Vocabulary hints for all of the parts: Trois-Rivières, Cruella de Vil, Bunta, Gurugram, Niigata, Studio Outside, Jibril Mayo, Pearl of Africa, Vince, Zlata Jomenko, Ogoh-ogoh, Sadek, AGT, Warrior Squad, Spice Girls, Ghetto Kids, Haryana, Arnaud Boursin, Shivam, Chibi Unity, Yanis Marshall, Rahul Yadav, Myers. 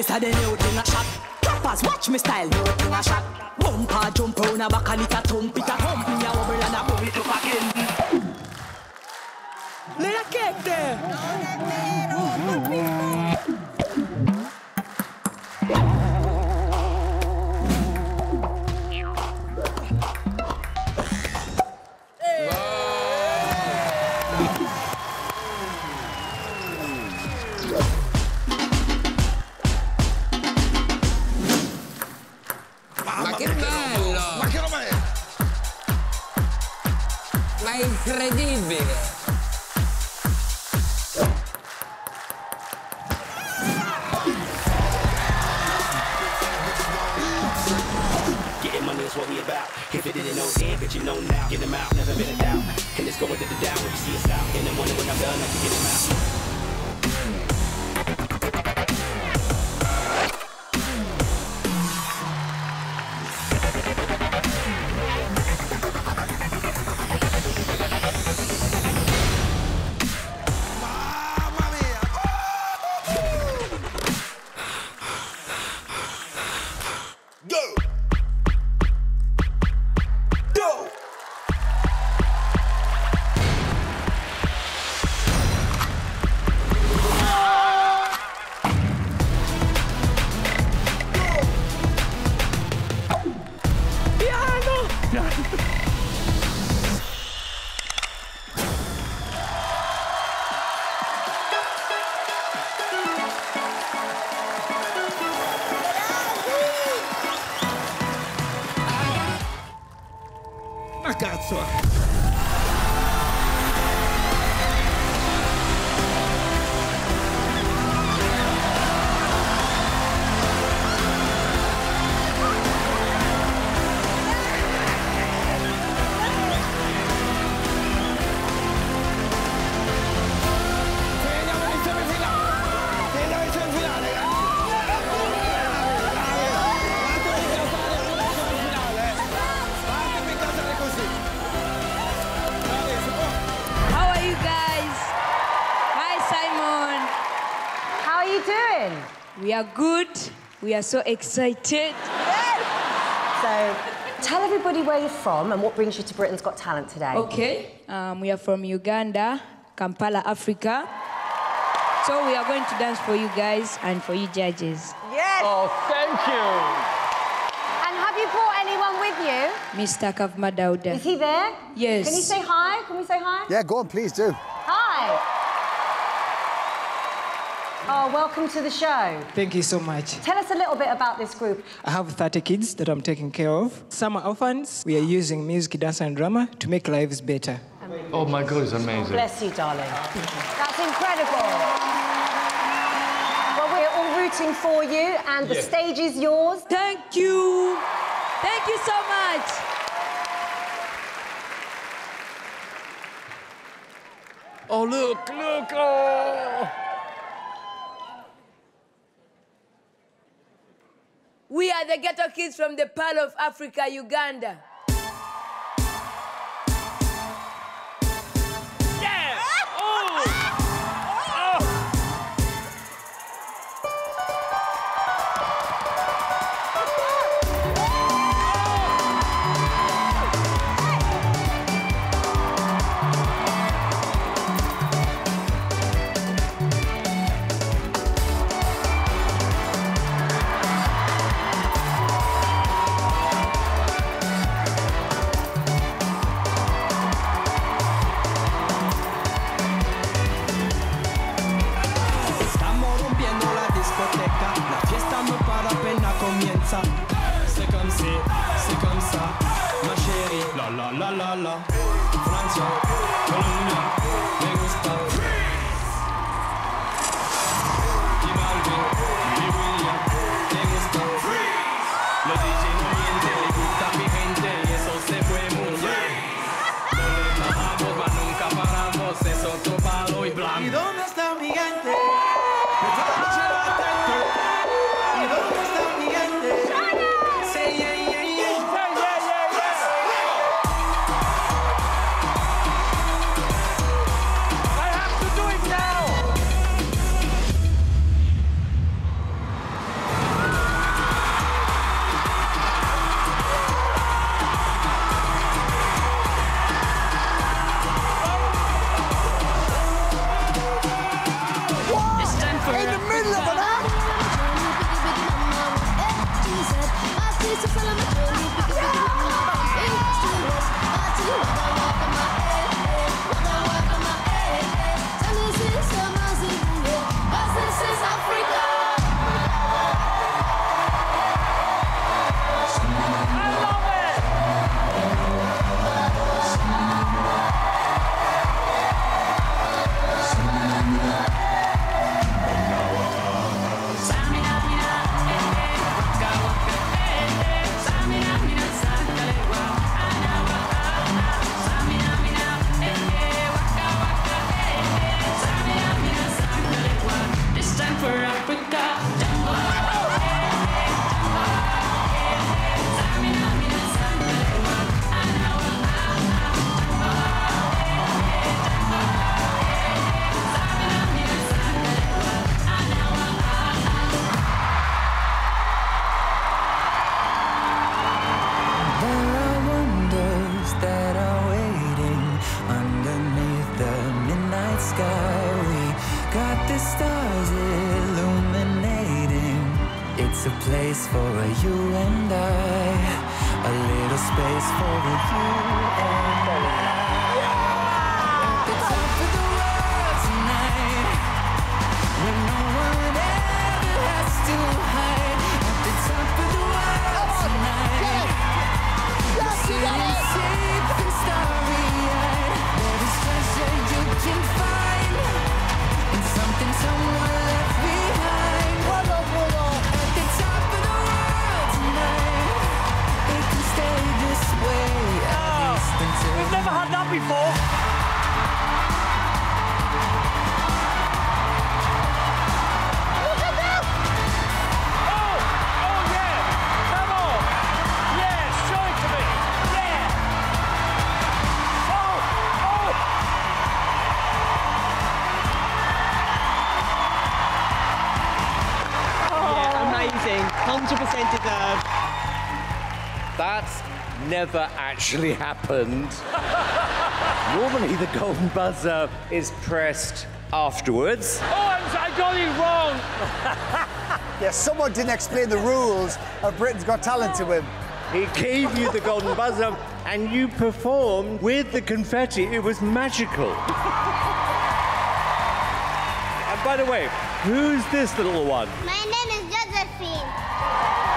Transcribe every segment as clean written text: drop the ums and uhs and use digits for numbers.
Me say the new thing a shot. Trappers watch me style, new thing a shot. Bumper jump round a back and it a thump. It a thump me a wobble and a bubble it up again. Little cake there. Ma è incredibile! What we about. If it didn't know then, but you know now. Get them out, never been a doubt. And it's going to the down when you see us out. In the morning when I'm done, I can get them out. We are good. We are so excited. Yes. So, tell everybody where you're from and what brings you to Britain's Got Talent today. Okay. We are from Uganda, Kampala, Africa. So we are going to dance for you guys and for you judges. Yes. Oh, thank you. And have you brought anyone with you? Mr. Kavma Dauda. Is he there? Yes. Can he say hi? Can we say hi? Yeah, go on, please do. Hi. Oh, welcome to the show. Thank you so much. Tell us a little bit about this group. I have 30 kids that I'm taking care of. Some are orphans. We are using music, dance and drama to make lives better. Amazing. Oh my God, it's amazing. Bless you, darling. That's incredible. Well, we're all rooting for you and the stage is yours. Thank you. Thank you so much. Oh, look, look. Oh. We are the Ghetto Kids from the Pearl of Africa, Uganda. Yeah! Oh! Never actually happened. Normally the golden buzzer is pressed afterwards. Oh, I got it wrong! Yeah, someone didn't explain the rules of Britain's Got Talent to him. He gave you the golden buzzer and you performed with the confetti. It was magical. And by the way, who's this little one? My name is Josephine.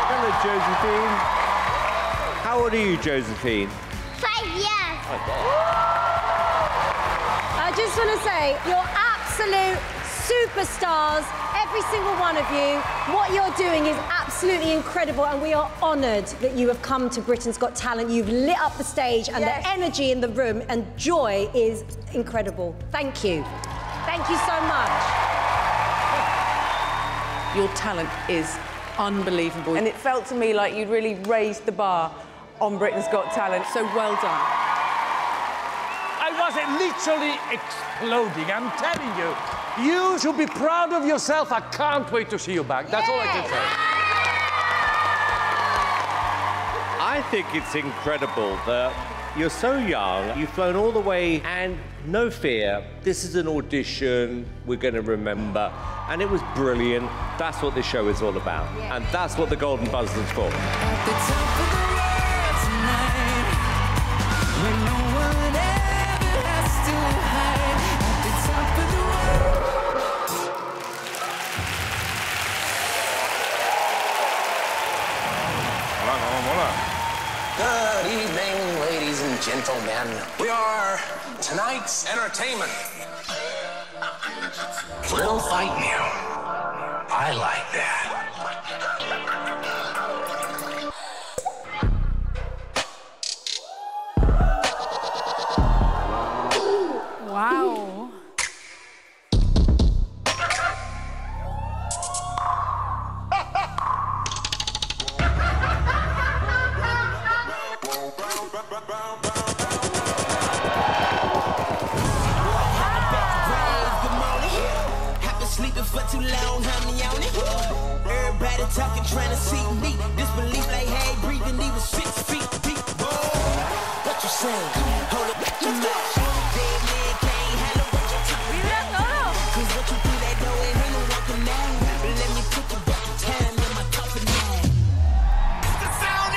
Hello, Josephine. How old are you, Josephine? 5 years. I just want to say, you're absolute superstars, every single one of you. What you're doing is absolutely incredible, and we are honoured that you have come to Britain's Got Talent. You've lit up the stage, and yes, the energy in the room and joy is incredible. Thank you. Thank you so much. Your talent is unbelievable. And it felt to me like you'd really raised the bar on Britain's Got Talent, so well done. I was literally exploding, I'm telling you. You should be proud of yourself. I can't wait to see you back. That's all I can say. I think it's incredible that you're so young, you've flown all the way, and no fear. This is an audition we're going to remember. And it was brilliant. That's what this show is all about. Yeah. And that's what the golden buzzer is for. Good evening, ladies and gentlemen. We are tonight's entertainment. Little fight you. I like that. Wow. Talking, trying to see me. Disbelief like, hey, breathing, even 6 feet deep. What you saying? Hold up, you know. Dead man can't handle what you talk about. Cause what you do, that door ain't no walking now. Let me put the bucket time in my cup and now. It's the sound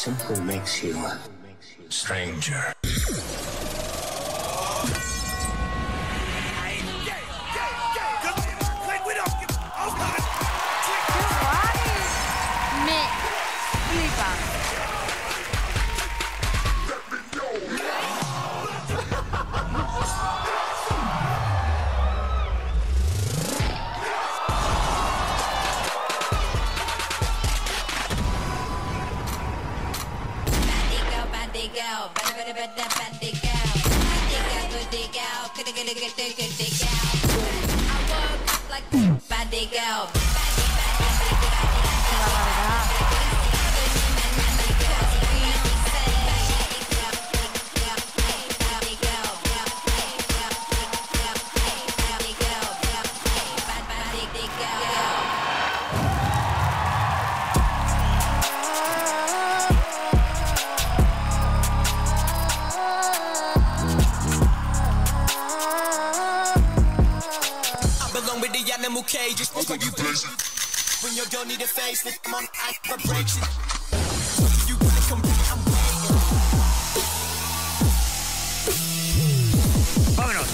person who makes you a stranger. Vámonos.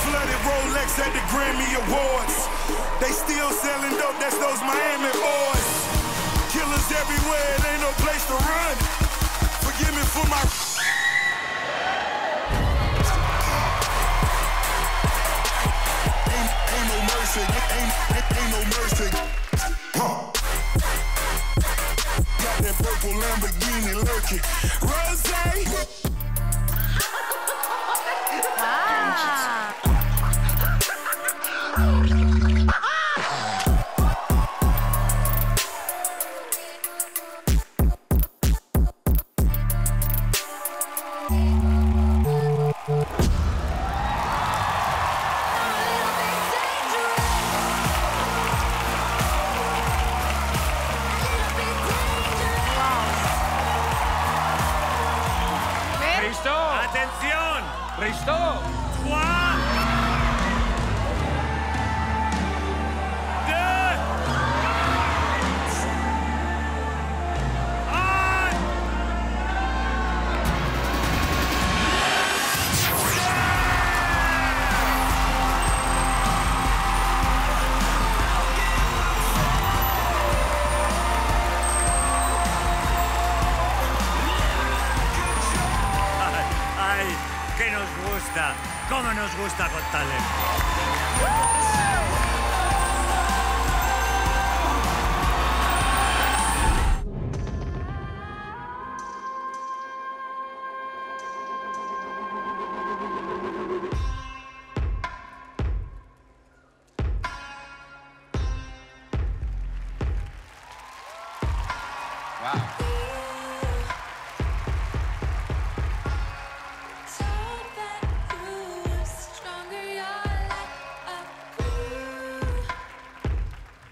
Flooded Rolex at the Grammy Awards. They still selling dope, that's those Miami boys. Killers everywhere, it ain't no place to run. Forgive me for my... ain't no mercy, ain't no mercy. Huh. Got that purple Lamborghini lurking. Rosé! Cómo nos gusta contarles.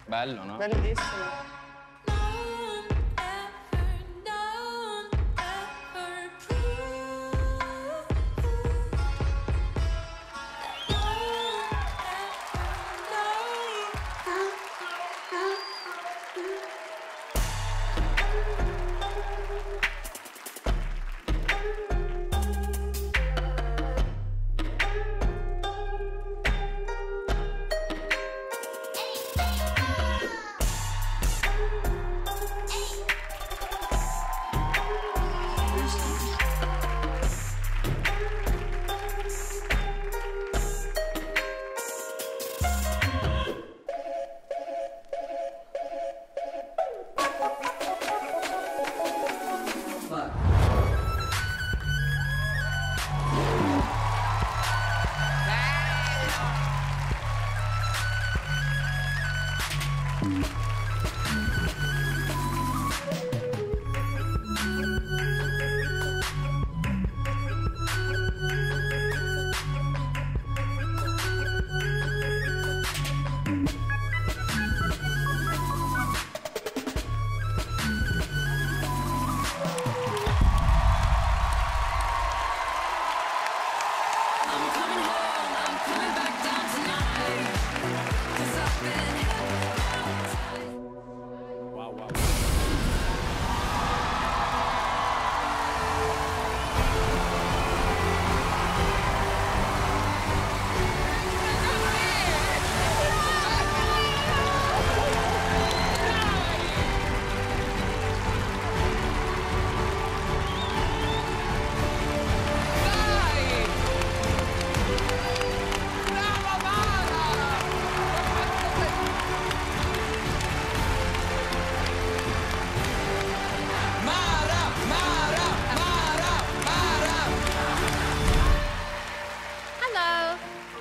Bello, no? Bellissimo.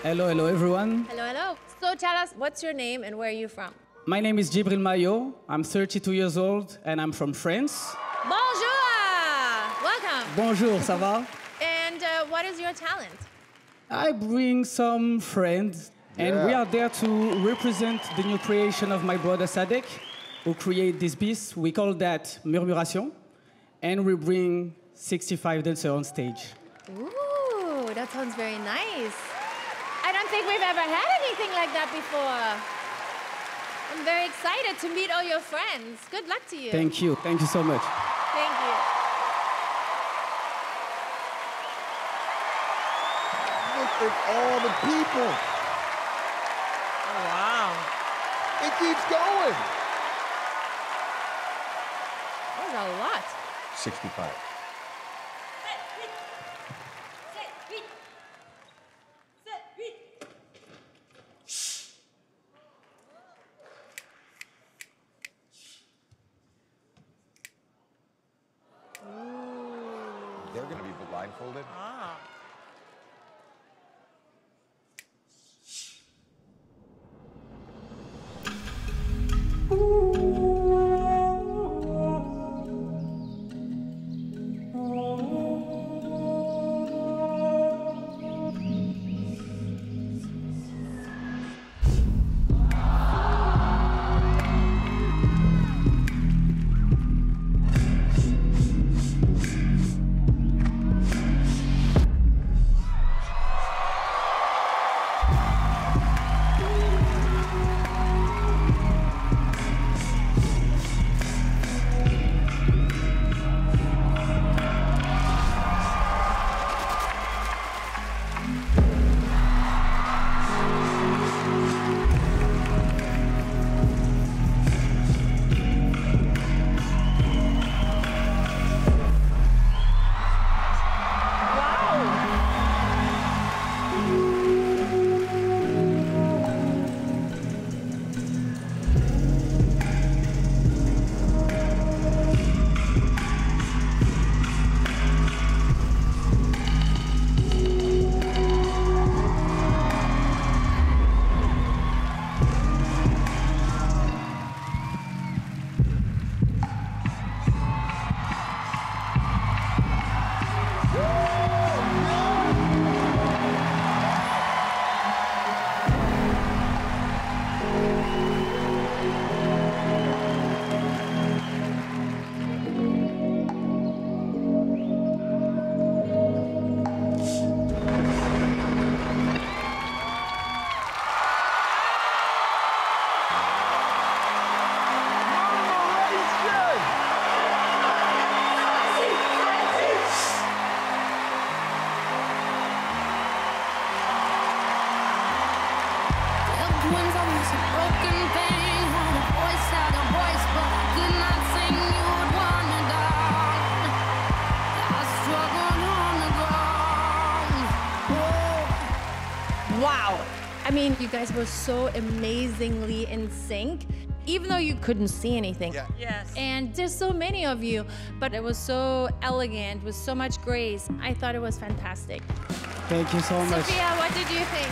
Hello, hello everyone. Hello, hello. So tell us, what's your name and where are you from? My name is Jibril Mayo. I'm 32 years old and I'm from France. Bonjour! Welcome. Bonjour, ça va? And what is your talent? I bring some friends and we are there to represent the new creation of my brother Sadek, who created this piece. We call that Murmuration. And we bring 65 dancers on stage. Ooh, that sounds very nice. I don't think we've ever had anything like that before. I'm very excited to meet all your friends. Good luck to you. Thank you. Thank you so much. Thank you. Look at all the people. Oh, wow. It keeps going. That was a lot. 65. Ah. I mean, you guys were so amazingly in sync, even though you couldn't see anything. Yeah. Yes. And there's so many of you, but it was so elegant, with so much grace. I thought it was fantastic. Thank you so much. Sophia, what did you think?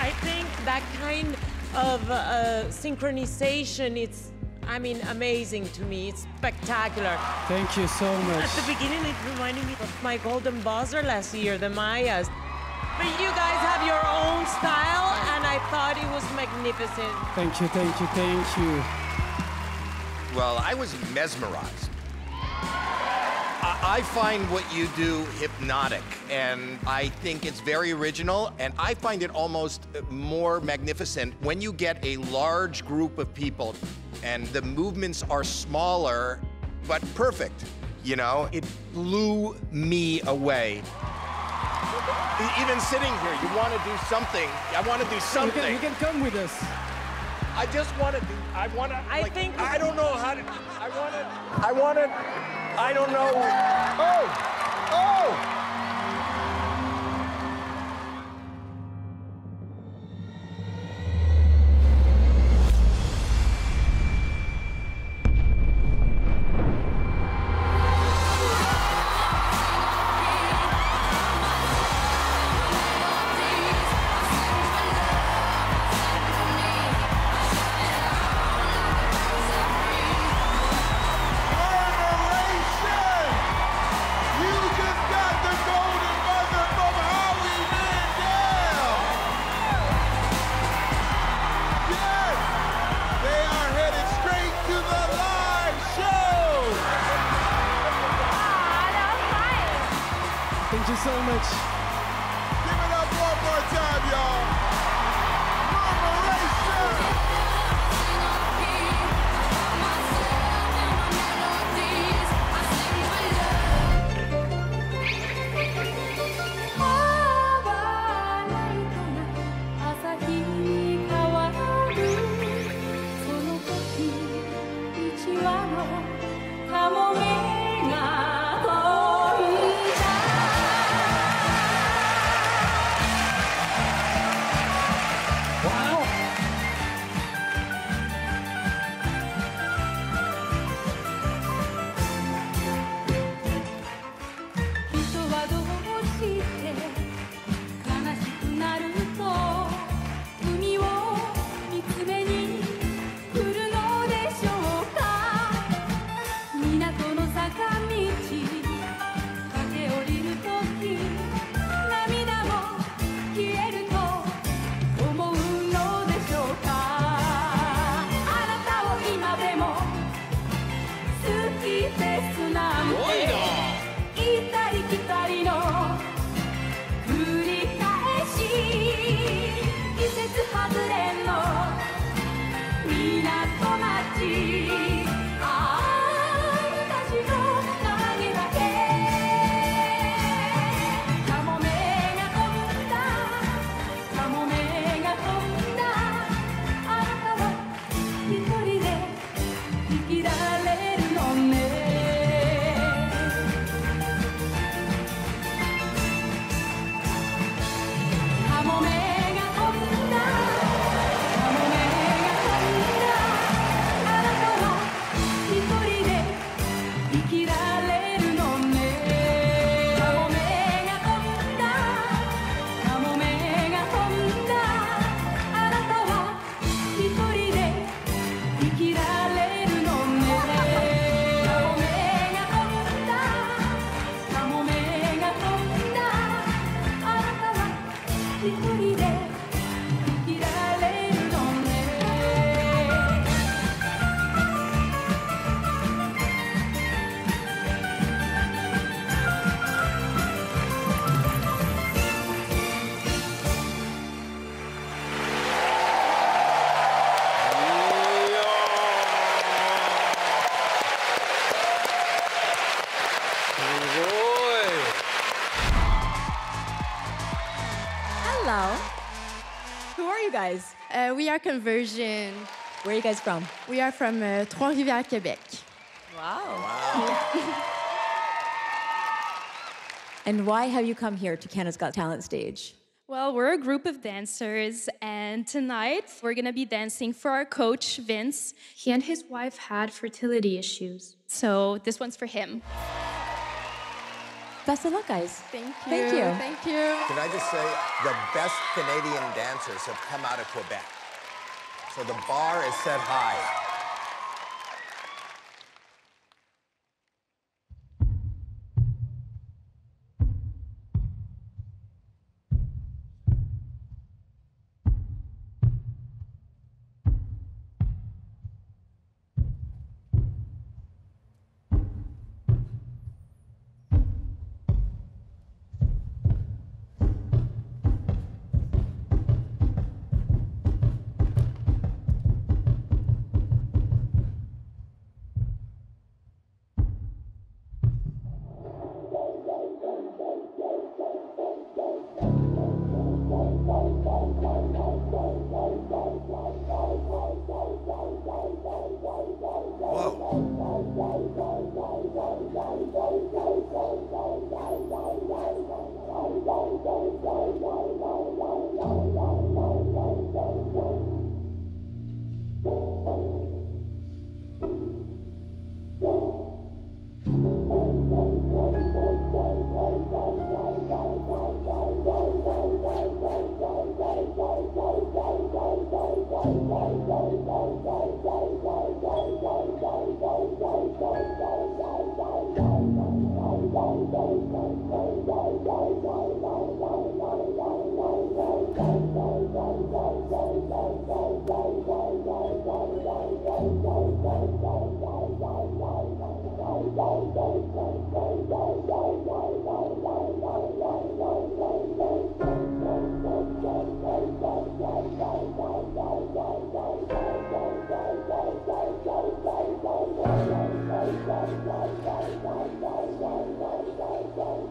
I think that kind of synchronization, it's, I mean, amazing to me. It's spectacular. Thank you so much. At the beginning, it reminded me of my golden buzzer last year, the Mayyas. But you guys have your own style, and I thought it was magnificent. Thank you, thank you, thank you. Well, I was mesmerized. I find what you do hypnotic, and I think it's very original, and I find it almost more magnificent when you get a large group of people, and the movements are smaller, but perfect, you know? It blew me away. Even sitting here, you want to do something. I want to do something. You can come with us. I just want to do, I want to, like, I don't know how to, I don't know. Oh, oh. Thank you so much. Give it up one more time, y'all. Murmuration! We are Conversion. Where are you guys from? We are from Trois-Rivières, Quebec. Wow. And why have you come here to Canada's Got Talent stage? Well, we're a group of dancers, and tonight we're going to be dancing for our coach, Vince. He and his wife had fertility issues. So this one's for him. Best of luck, guys. Thank you. Can I just say, the best Canadian dancers have come out of Quebec. So the bar is set high. Wow.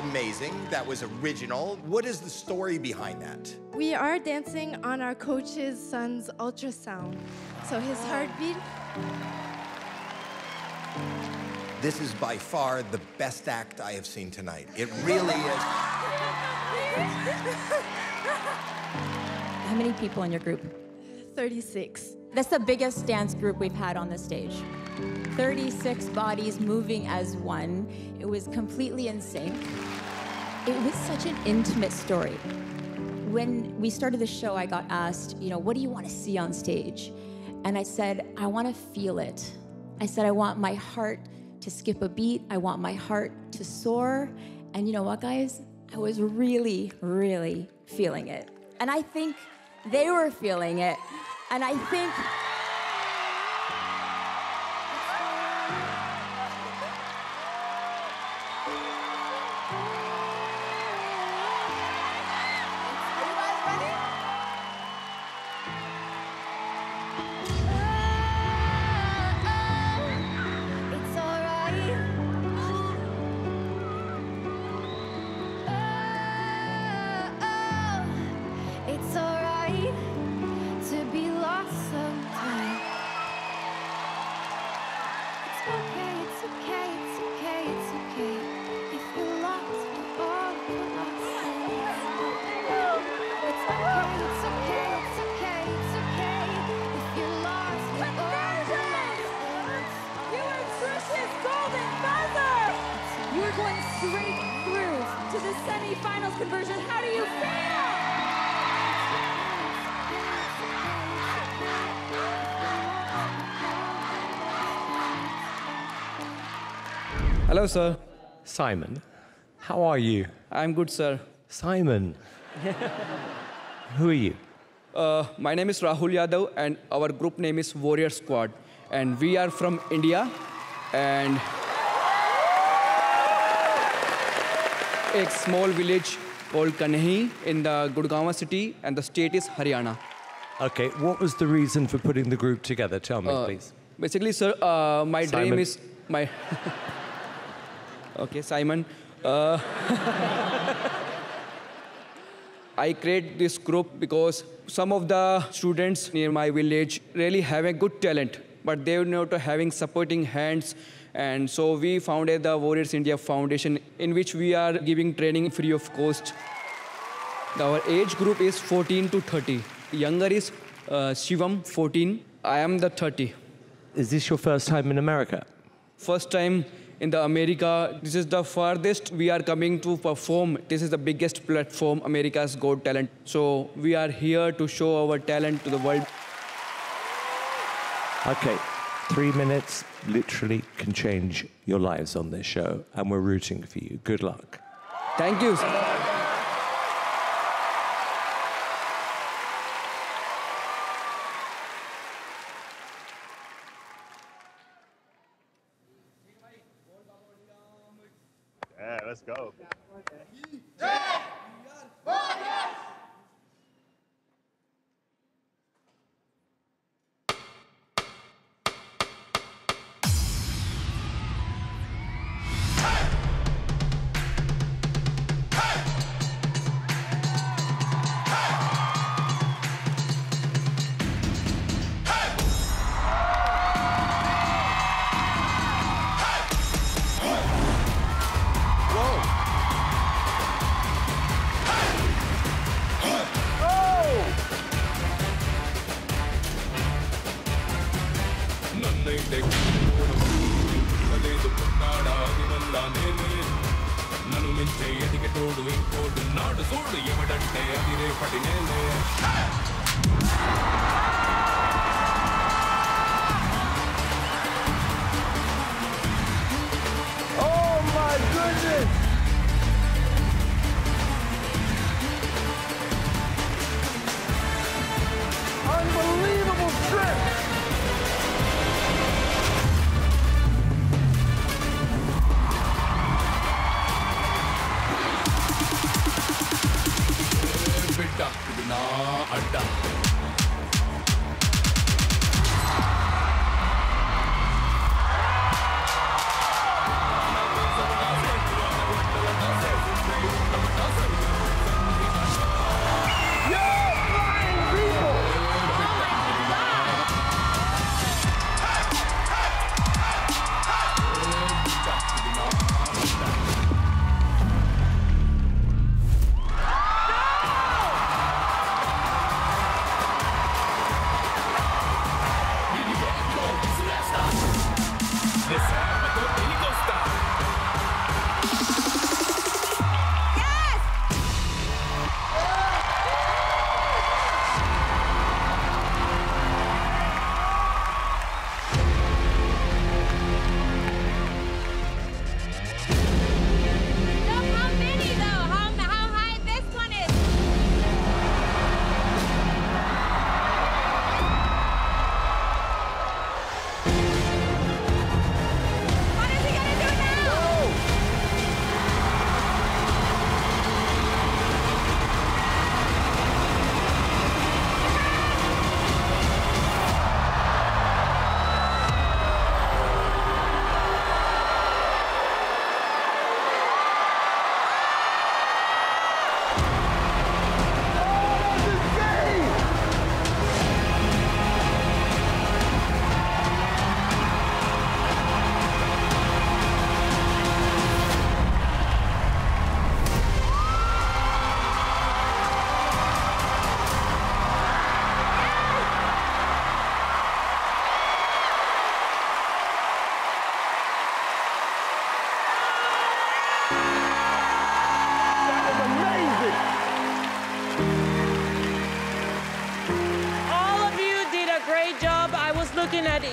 Amazing. That was original. What is the story behind that? We are dancing on our coach's son's ultrasound. So his heartbeat. This is by far the best act I have seen tonight. It really is. How many people in your group? 36. That's the biggest dance group we've had on the stage. 36 bodies moving as one. It was completely insane. It was such an intimate story. When we started the show, I got asked, you know, what do you want to see on stage? And I said, I want to feel it. I said, I want my heart to skip a beat. I want my heart to soar. And you know what, guys? I was really, really feeling it. And I think they were feeling it. And I think... Hello, sir. Simon, how are you? I'm good, sir. Simon, who are you? My name is Rahul Yadav, and our group name is Warrior Squad. And we are from India, and a small village called Kanehi in the Gurugram city, and the state is Haryana. Okay, what was the reason for putting the group together? Tell me, please. Basically, sir, my Simon. Dream is... my. Okay, Simon. I create this group because some of the students near my village really have a good talent, but they were not having supporting hands. And so we founded the Warriors India Foundation, in which we are giving training free of cost. Our age group is 14 to 30. Younger is Shivam, 14. I am the 30. Is this your first time in America? First time. In the America, this is the farthest we are coming to perform. This is the biggest platform, America's Got Talent. So we are here to show our talent to the world. Okay, 3 minutes literally can change your lives on this show, and we're rooting for you. Good luck. Thank you. Let's go.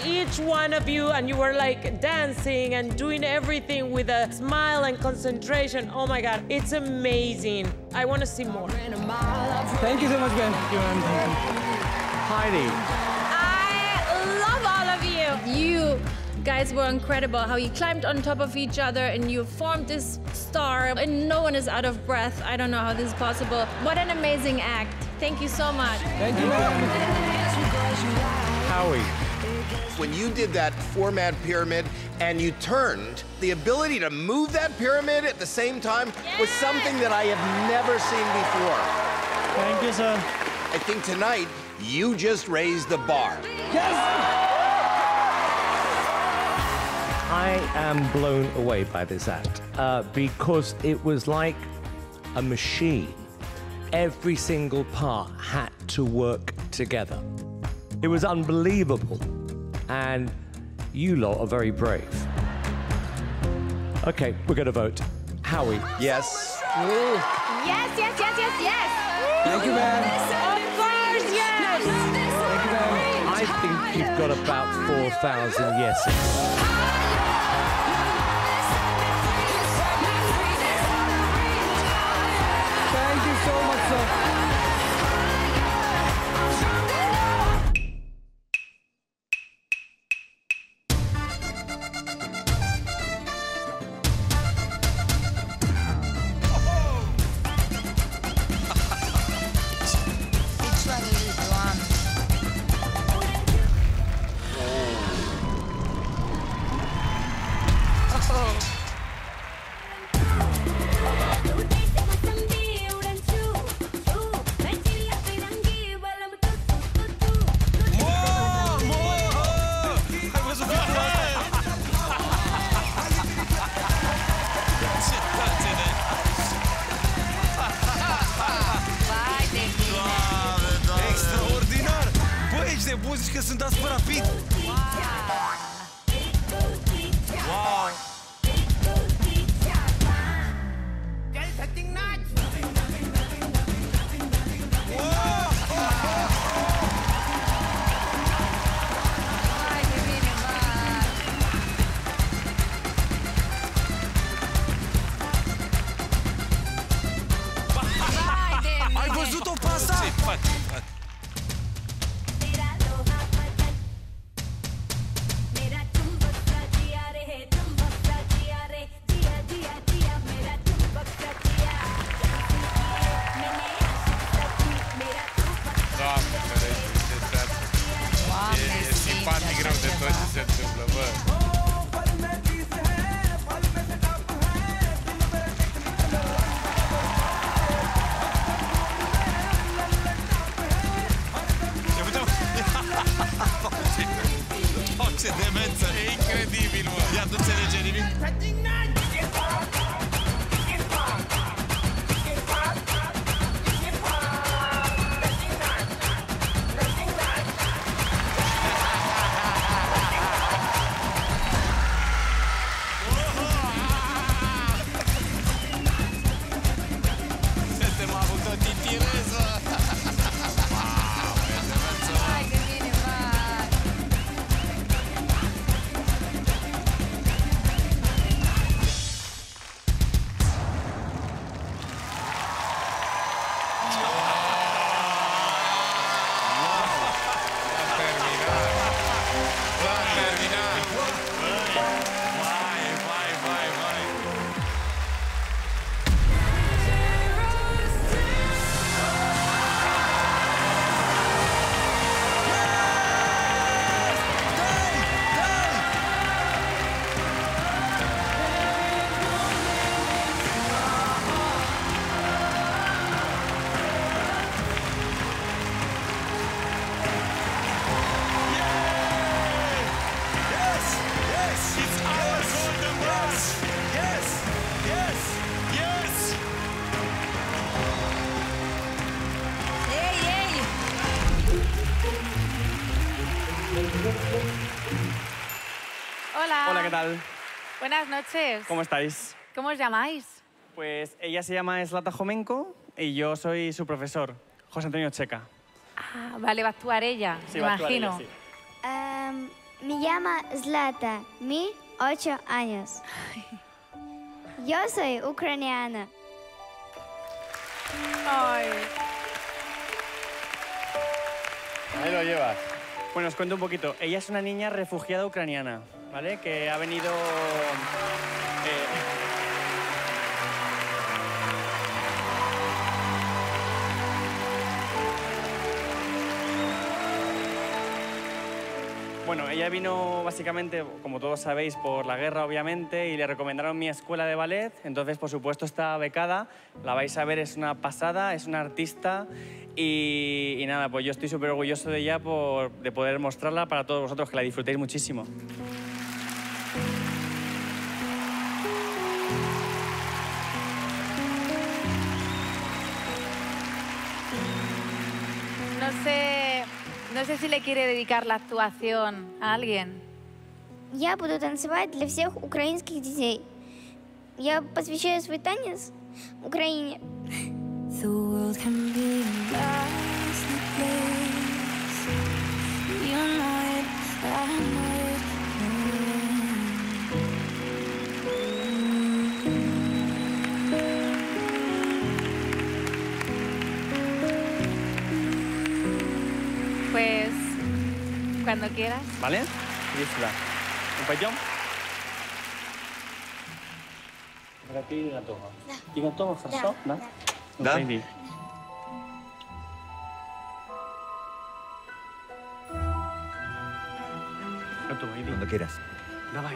Each one of you, and you were like dancing and doing everything with a smile and concentration. Oh my God, it's amazing. I want to see more. Thank you so much, Ben. Thank you, Anne. Thank you. Heidi. I love all of you. You guys were incredible, how you climbed on top of each other and you formed this star and no one is out of breath. I don't know how this is possible. What an amazing act. Thank you so much. Thank you, Howie. When you did that four-man pyramid and you turned, the ability to move that pyramid at the same time was something that I have never seen before. Thank you, sir. I think tonight, you just raised the bar. Yes! I am blown away by this act because it was like a machine. Every single part had to work together. It was unbelievable. And you lot are very brave. Okay, we're gonna vote. Howie. Yes. Yes, yes, yes, yes, yes. Thank you, man. Of course, yes. Thank you, man. I think you've got about 4,000 yeses. Thank you so much, sir. Wow. Delta thing nuts. Ai văzut-o pe asta? Fac, fac. ¿Qué tal? Buenas noches. ¿Cómo estáis? ¿Cómo os llamáis? Pues ella se llama Zlata Jomenko y yo soy su profesor, José Antonio Checa. Ah, vale, va a actuar ella, sí, imagino. Ella, sí. Me llama Zlata, mi 8 años. Yo soy ucraniana. Ay. Ahí lo llevas. Bueno, os cuento un poquito. Ella es una niña refugiada ucraniana, ¿vale? Que ha venido... Bueno, ella vino básicamente, como todos sabéis, por la guerra, obviamente, y le recomendaron mi escuela de ballet. Entonces, por supuesto, está becada. La vais a ver, es una pasada, es una artista. Y nada, pues yo estoy súper orgulloso de ella de poder mostrarla para todos vosotros, que la disfrutéis muchísimo. No sé si le quiere dedicar la actuación a alguien. Я буду танцевать для всех украинских детей. Я посвящаю свой танец Украине. The world can be a nasty place. You know it, I know it. Pues, cuando quieras. ¿Vale? Disfruta. Un payón. Rápido y la toma. Y con todo, ¿no? ¿No? Да? Cuando quieras. Давай.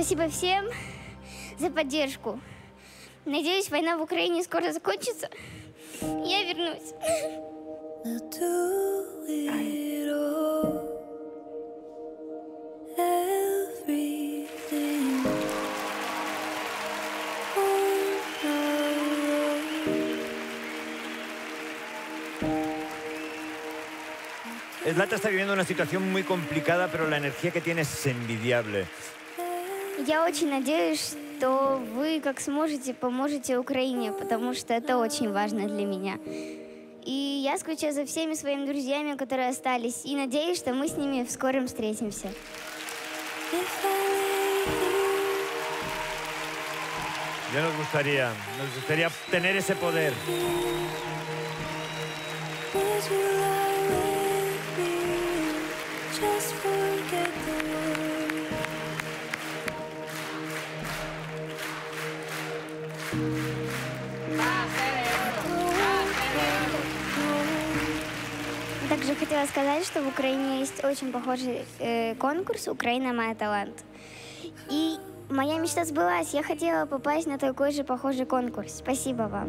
Спасибо всем за поддержку. Надеюсь, война в Украине скоро закончится. Я вернусь. Zlata está viviendo una situación muy complicada, pero la energía que tiene es envidiable. Я очень надеюсь, что вы, как сможете, поможете Украине, потому что это очень важно для меня. И я скучаю за всеми своими друзьями, которые остались, и надеюсь, что мы с ними в скором встретимся. Ya nos gustaría tener ese poder. Также хотела сказать, что в Украине есть очень похожий конкурс «Украина – моя талант». И моя мечта сбылась. Я хотела попасть на такой же похожий конкурс. Спасибо вам.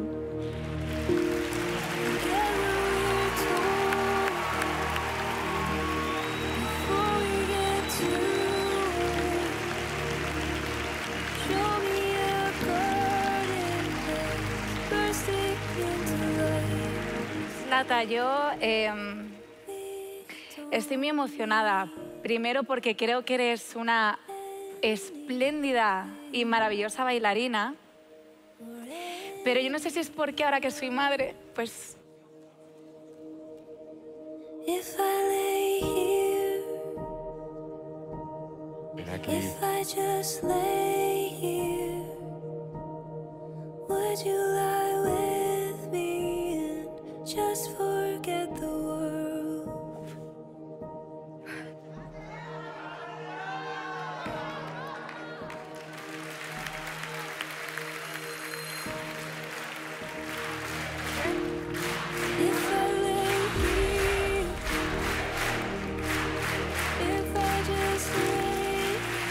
Zlata, yo estoy muy emocionada. Primero porque creo que eres una espléndida y maravillosa bailarina. Pero yo no sé si es porque ahora que soy madre, pues... Ven aquí. Just forget the world.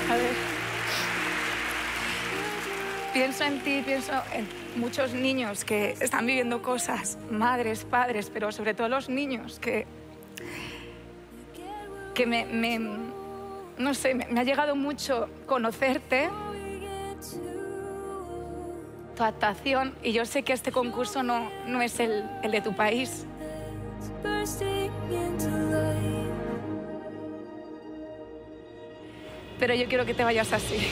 A ver, pienso en ti, pienso en muchos niños que están viviendo cosas, madres, padres, pero sobre todo los niños que me ha llegado mucho conocerte, tu actuación, y yo sé que este concurso no es el de tu país. Pero yo quiero que te vayas así.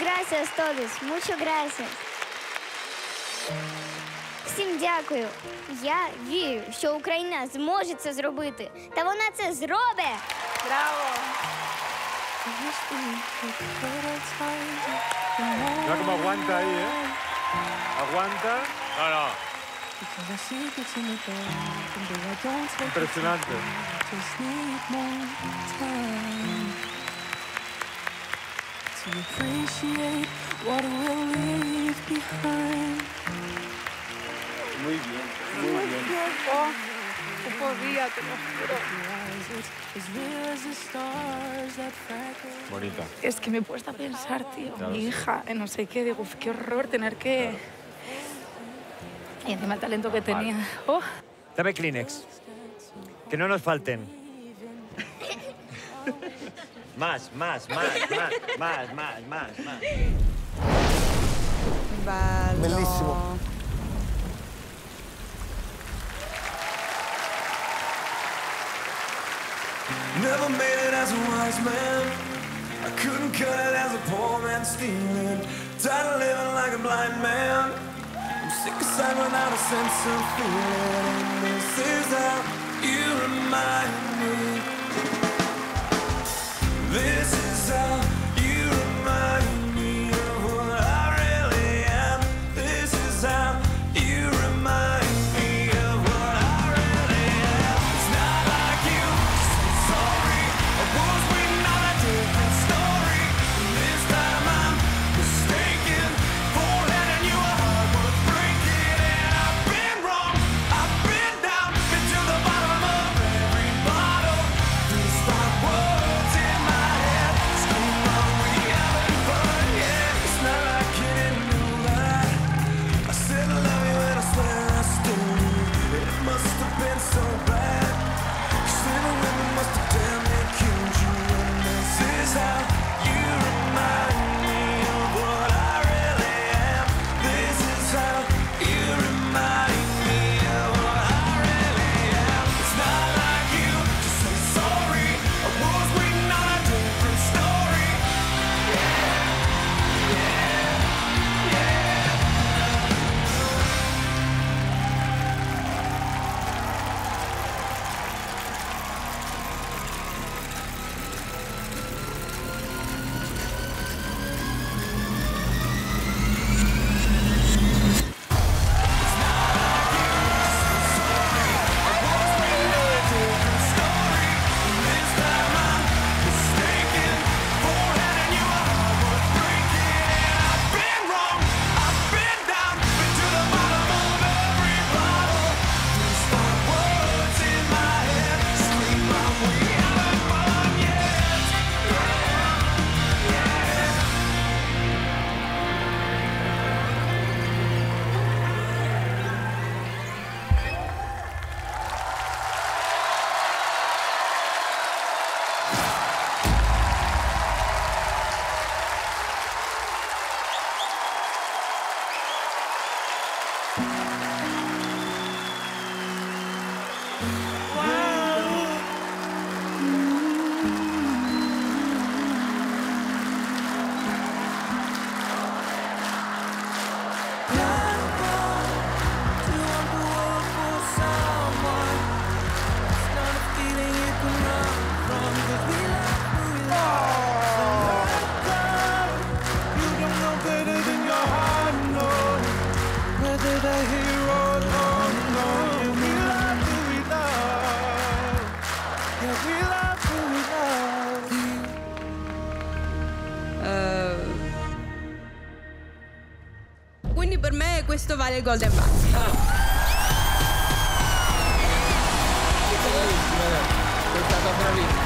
Gracias a todos, muchas gracias. Всім дякую. Я вірю, що Україна зможе це зробити. Та вона це зробить. Браво! Mira cómo aguanta ahí, ¿eh? Aguanta. No, no. Impresionante. To appreciate what we'll leave behind. Muy bien, muy bien. No podía, te lo juro. Bonita. Es que me he puesto a pensar, tío, claro, mi hija, no sé qué, digo, qué horror tener que... Claro. Y encima el talento que tenía. Oh. Dame Kleenex. Que no nos falten. Más. Vale. Bellísimo. Never made it as a wise man. I couldn't cut it as a poor man stealing. Tired of living like a blind man. I'm sick of sight without a sense of feeling. And this is how you remind me. This is how you remind me of what I really am. This is how you remind me. Quindi per me questo vale il Golden Buzz. Sei stata bravissima.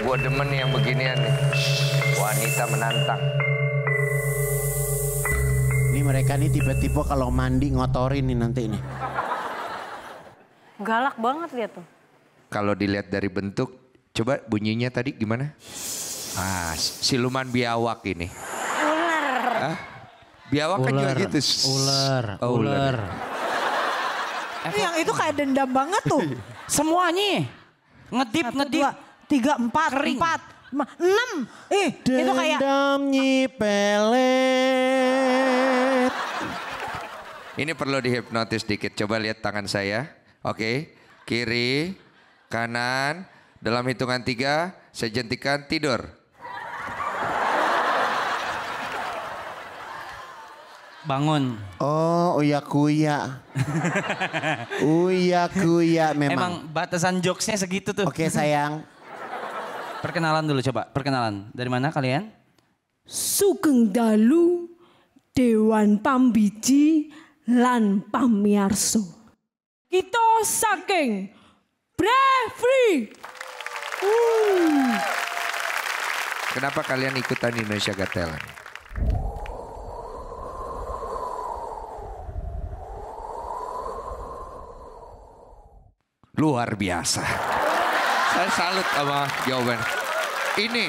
Gue demen yang beginian nih, wanita menantang. Ini mereka nih tipe-tipe kalau mandi ngotorin nih nanti ini. Galak banget lihat tuh. Kalau dilihat dari bentuk, coba bunyinya tadi gimana? Ah, siluman biawak ini. Ular. Ah, biawak kan juga gitu. Ular. Yang itu kayak dendam banget tuh. Semuanya ngedip. 3, 4, 4, 6. Itu kayak... Dendam nyipelet. Ini perlu dihipnotis dikit. Coba lihat tangan saya. Oke. Kiri, kanan. Dalam hitungan 3, saya jentikan tidur. Bangun. Oh, no, uya-kuya. Uya-kuya memang. Emang batasan jokesnya segitu tuh. Oke sayang. Perkenalan dulu coba, perkenalan. Dari mana kalian? Sugeng Dalu, Dewan Pambiji, lan Pamiarso. Kita saking Bravery. Kenapa kalian ikutan Indonesia Got Talent? Luar biasa. Saya salut sama jawaban. Ini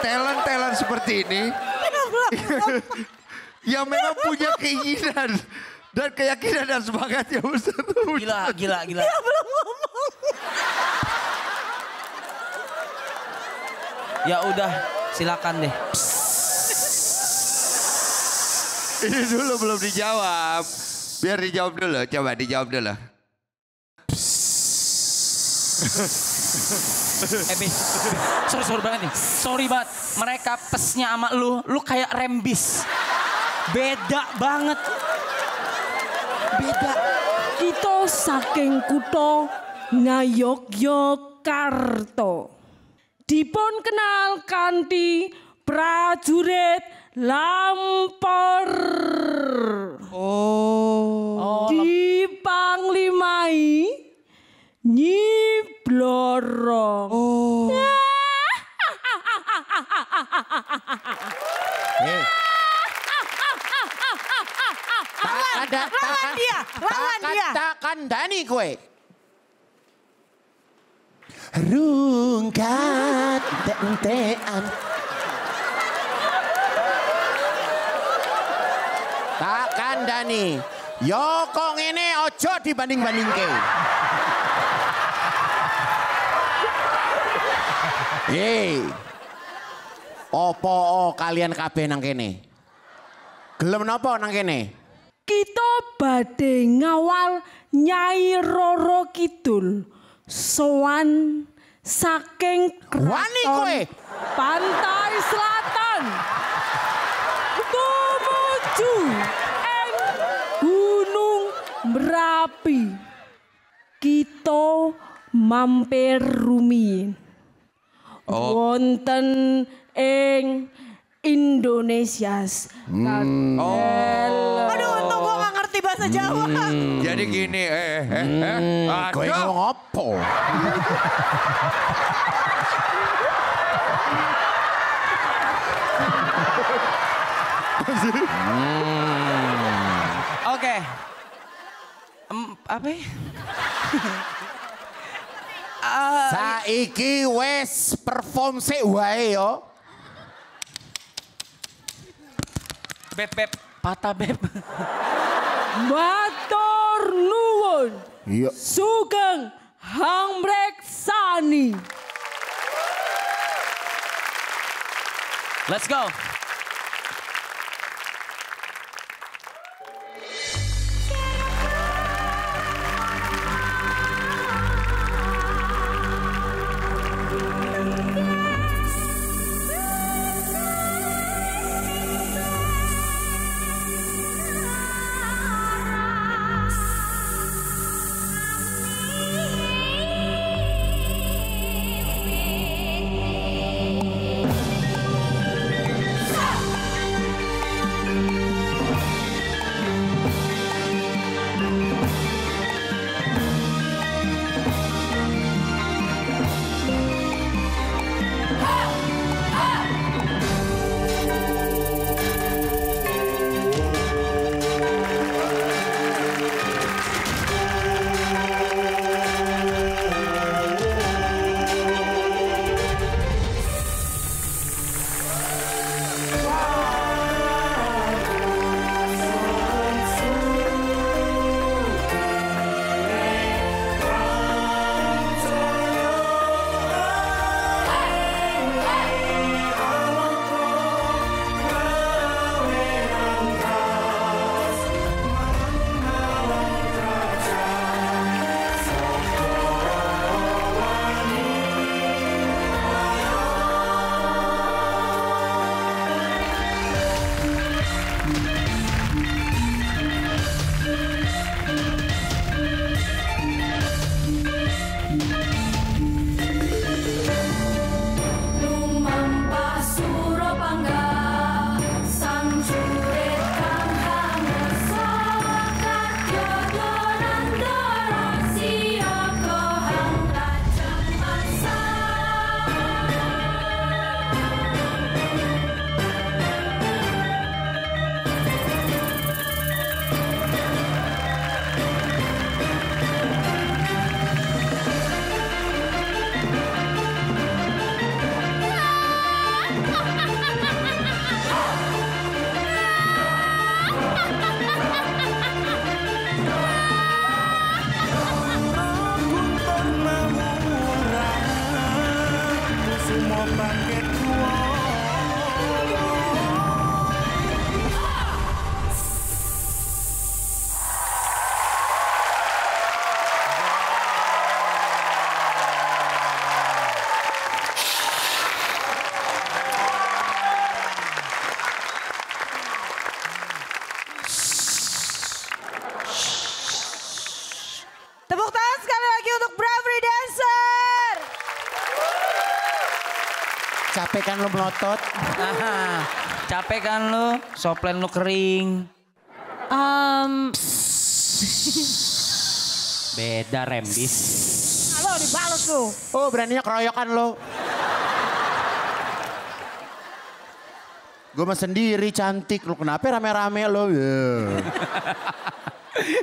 talent-talent seperti ini yang memang punya keinginan dan keyakinan dan semangatnya besar. Gila, gila, gila. Dia belum ngomong. Ya udah, silakan deh. Ini dulu belum dijawab. Biar dijawab dulu, coba dijawab dulu. Sorry banget nih. Sorry banget, mereka pesnya sama lu. Lu kayak rembis. Beda banget. Beda. Kita saking kuto Ngayogyakarta. Dipun kenal kanthi prajurit Lampor. Oh. Dipanglimai Nyi Blorong. Oh. Hey. Lawan dia. Tak kandani kowe. Rungkat tentean. Tak kandani. Yoko ini ojo dibanding-banding ke. Hei. Opo kalian kabeh nang kene. Gelem napa nang kene? Kita badhe ngawal Nyai Roro Kidul. Soan saking keraton Pantai Selatan tumuju eng Gunung Merapi. Kita mampir rumiyin wonten eng Indonesia. Aduh, untung gua gak ngerti bahasa Jawa. Jadi gini, gue ngomong apa? Oke. Apa ya? Saiki wes perform sik wae yo. Beb, patah beb. Matur nuwun. Iya. Sugeng hambreksani. Let's go. Capek kan lu melotot? Nah, capek kan lu? Soplen lu kering. Beda rembis. Halo, dibales lu. Oh, beraninya keroyokan lu. Gue mah sendiri cantik, lu kenapa rame-rame lu?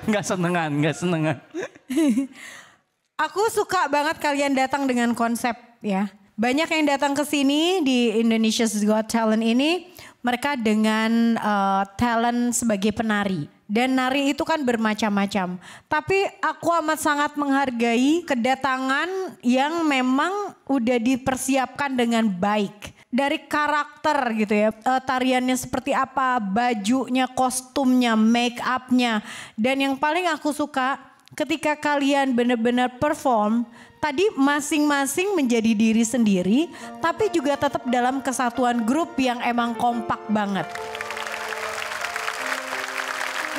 Nggak senengan, nggak senengan. Aku suka banget kalian datang dengan konsep ya. Banyak yang datang ke sini di Indonesia's Got Talent ini. Mereka dengan talent sebagai penari. Dan nari itu kan bermacam-macam. Tapi aku amat sangat menghargai kedatangan yang memang udah dipersiapkan dengan baik. Dari karakter gitu ya. Tariannya seperti apa, bajunya, kostumnya, make upnya. Dan yang paling aku suka ketika kalian benar-benar perform. Tadi masing-masing menjadi diri sendiri. Tapi juga tetap dalam kesatuan grup yang emang kompak banget.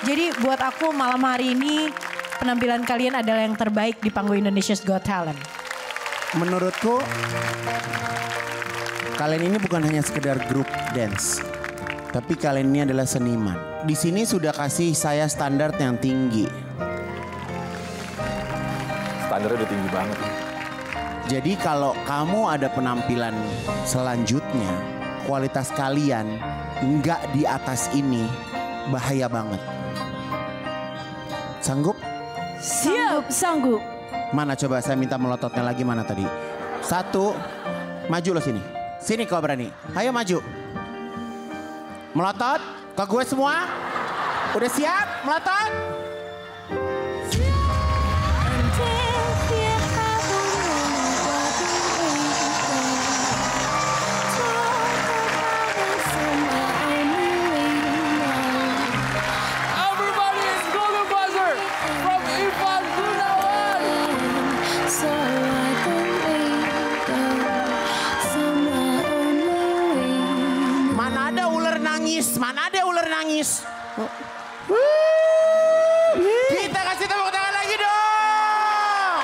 Jadi buat aku malam hari ini penampilan kalian adalah yang terbaik di panggung Indonesia's Got Talent. Menurutku kalian ini bukan hanya sekedar grup dance, tapi kalian ini adalah seniman. Di sini sudah kasih saya standar yang tinggi. Standarnya udah tinggi banget. Jadi kalau kamu ada penampilan selanjutnya, kualitas kalian nggak di atas ini, bahaya banget. Sanggup? Siap, sanggup. Mana coba saya minta melototnya lagi, mana tadi? Satu, maju lo sini. Sini kau berani. Ayo maju. Melotot ke gue semua. Udah siap? Melotot. Mana ada ular nangis? Kita kasih tepuk tangan lagi dong.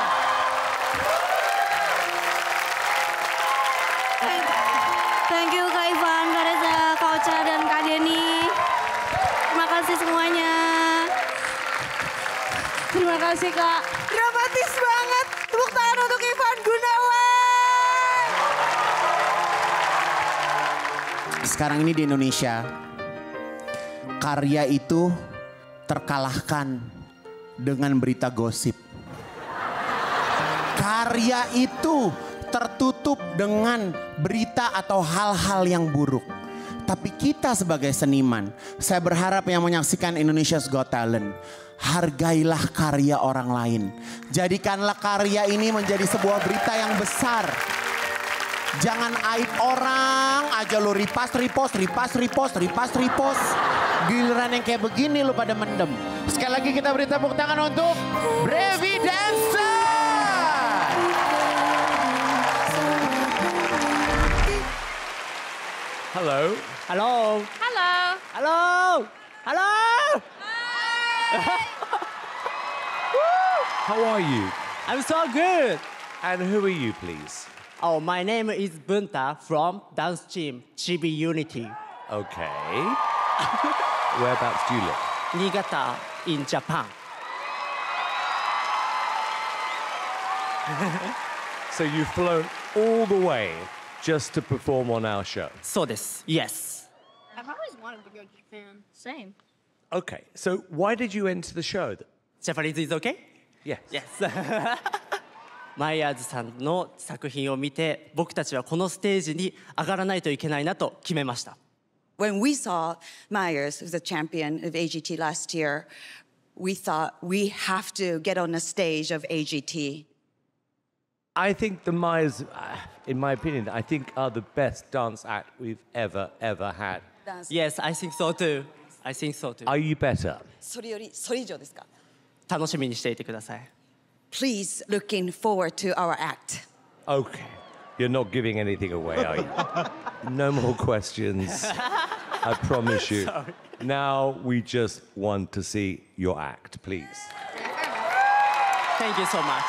Thank you Kak Ivan, Kareza, Kak Ocha dan Kak Denny. Terima kasih semuanya. Terima kasih Kak. Dramatis banget. Tepuk tangan untuk Ivan Gunawan. Sekarang ini di Indonesia, karya itu terkalahkan dengan berita gosip. Karya itu tertutup dengan berita atau hal-hal yang buruk. Tapi kita sebagai seniman, saya berharap yang menyaksikan Indonesia's Got Talent, hargailah karya orang lain. Jadikanlah karya ini menjadi sebuah berita yang besar. Jangan aib orang aja lo ripas, repost. Giliran yang kayak begini lo pada mendem. Sekali lagi kita beri tepuk tangan untuk Brevi Dancer. Halo. Halo. Halo. Halo. Halo. How are you? I'm so good. And who are you please? Oh, my name is Bunta from dance team Chibi Unity. Okay. Whereabouts do you live? Niigata in Japan. So you flew all the way just to perform on our show? So this, yes. I've always wanted to go to Japan. Same. Okay, so why did you enter the show? Japanese is okay? Yes. Yes. Myersさん の作品を見て、僕たちはこのステージに上がらないといけないなと決めました。When we saw Myers, who's the champion of AGT last year, we thought we have to get on the stage of AGT. I think the Myers, in my opinion, I think are the best dance act we've ever had. Yes, I think so too. I think so too. Are you better? それよりそれ以上ですか？楽しみにしていてください。 Please, looking forward to our act. Okay. You're not giving anything away, are you? No more questions. I promise you. Sorry. Now we just want to see your act, please. Thank you so much.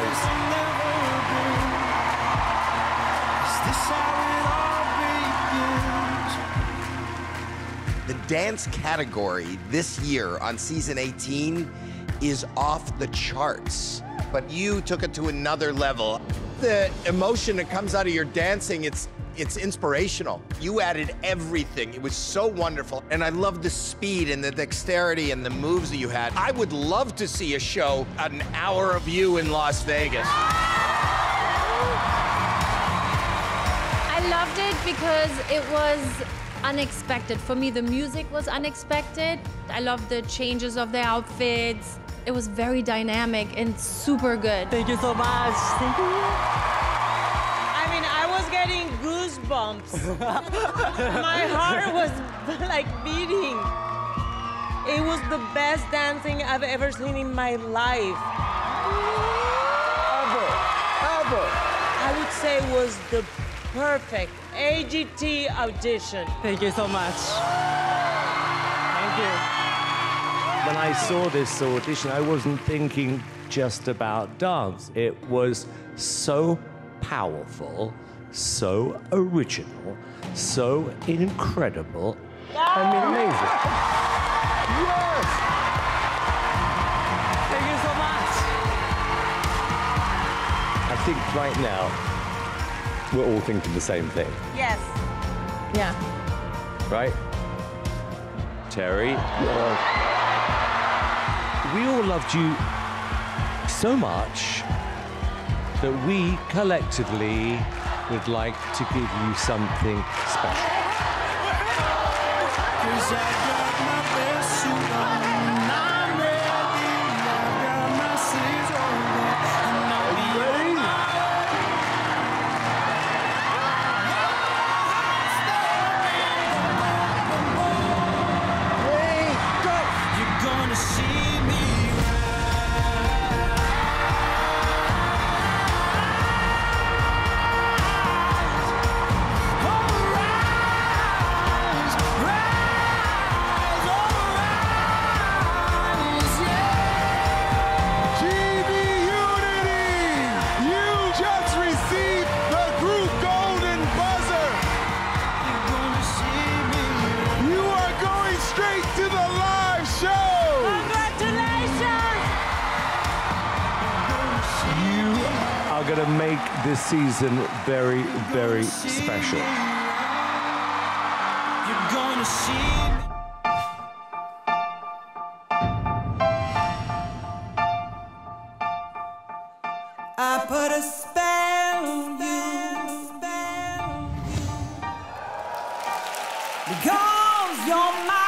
praise. The dance category this year on season 18 is off the charts, but you took it to another level. The emotion that comes out of your dancing, it's inspirational. You added everything. It was so wonderful. And I love the speed and the dexterity and the moves that you had. I would love to see a show, an hour of you in Las Vegas. I loved it because it was unexpected. For me, the music was unexpected. I loved the changes of the outfits. It was very dynamic and super good. Thank you so much. Thank you. I mean, I was getting goosebumps. My heart was like beating. It was the best dancing I've ever seen in my life. Ever. I would say it was the perfect AGT audition. Thank you so much. Thank you. When I saw this audition, I wasn't thinking just about dance. It was so powerful, so original, so incredible, and amazing. Yes! Thank you so much. I think right now, we're all thinking the same thing. Yes. Yeah. Right? Terry? We all loved you so much that we collectively would like to give you something special. Are you ready? Ready, go! You're gonna see. Going to make this season very, very special. You're going to see me. I put a spell on you because you're mine.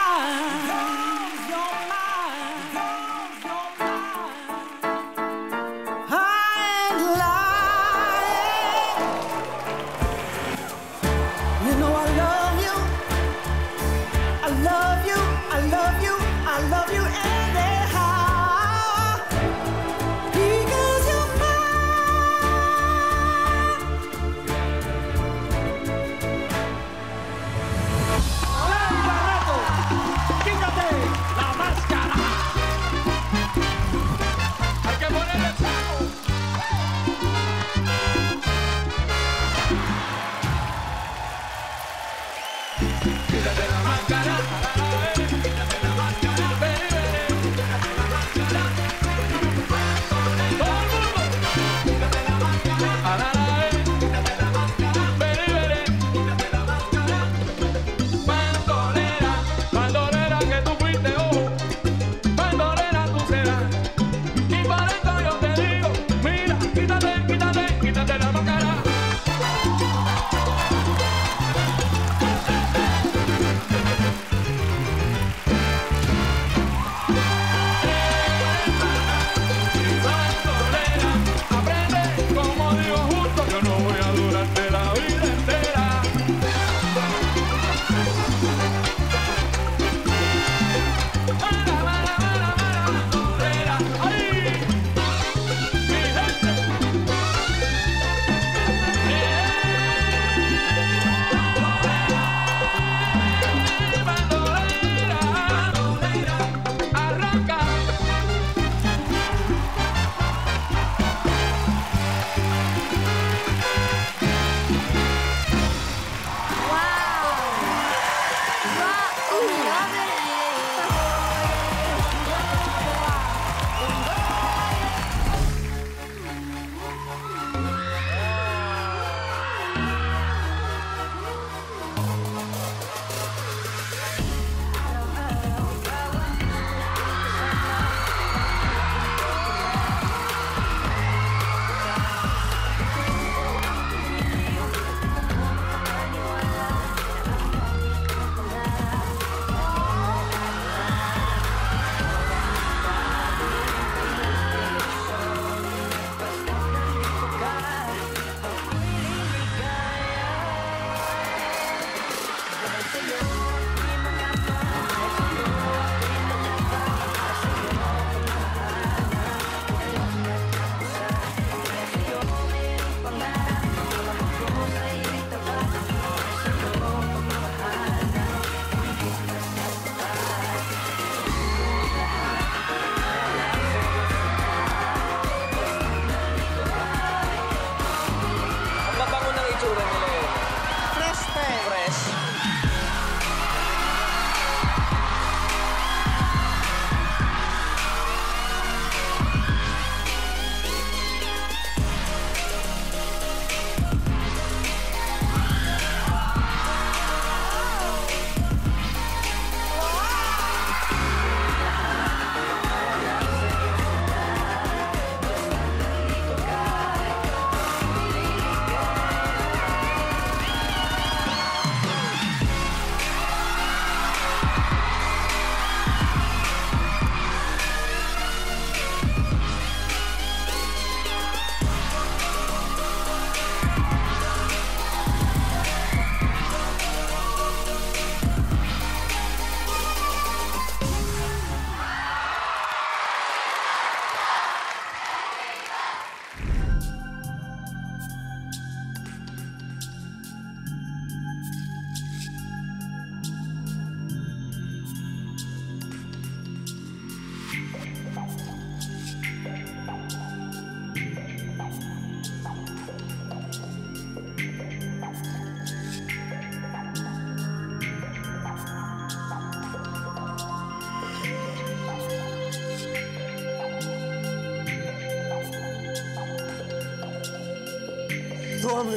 Doamne,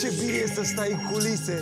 ce bine e să stai în culise!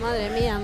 Madre mía.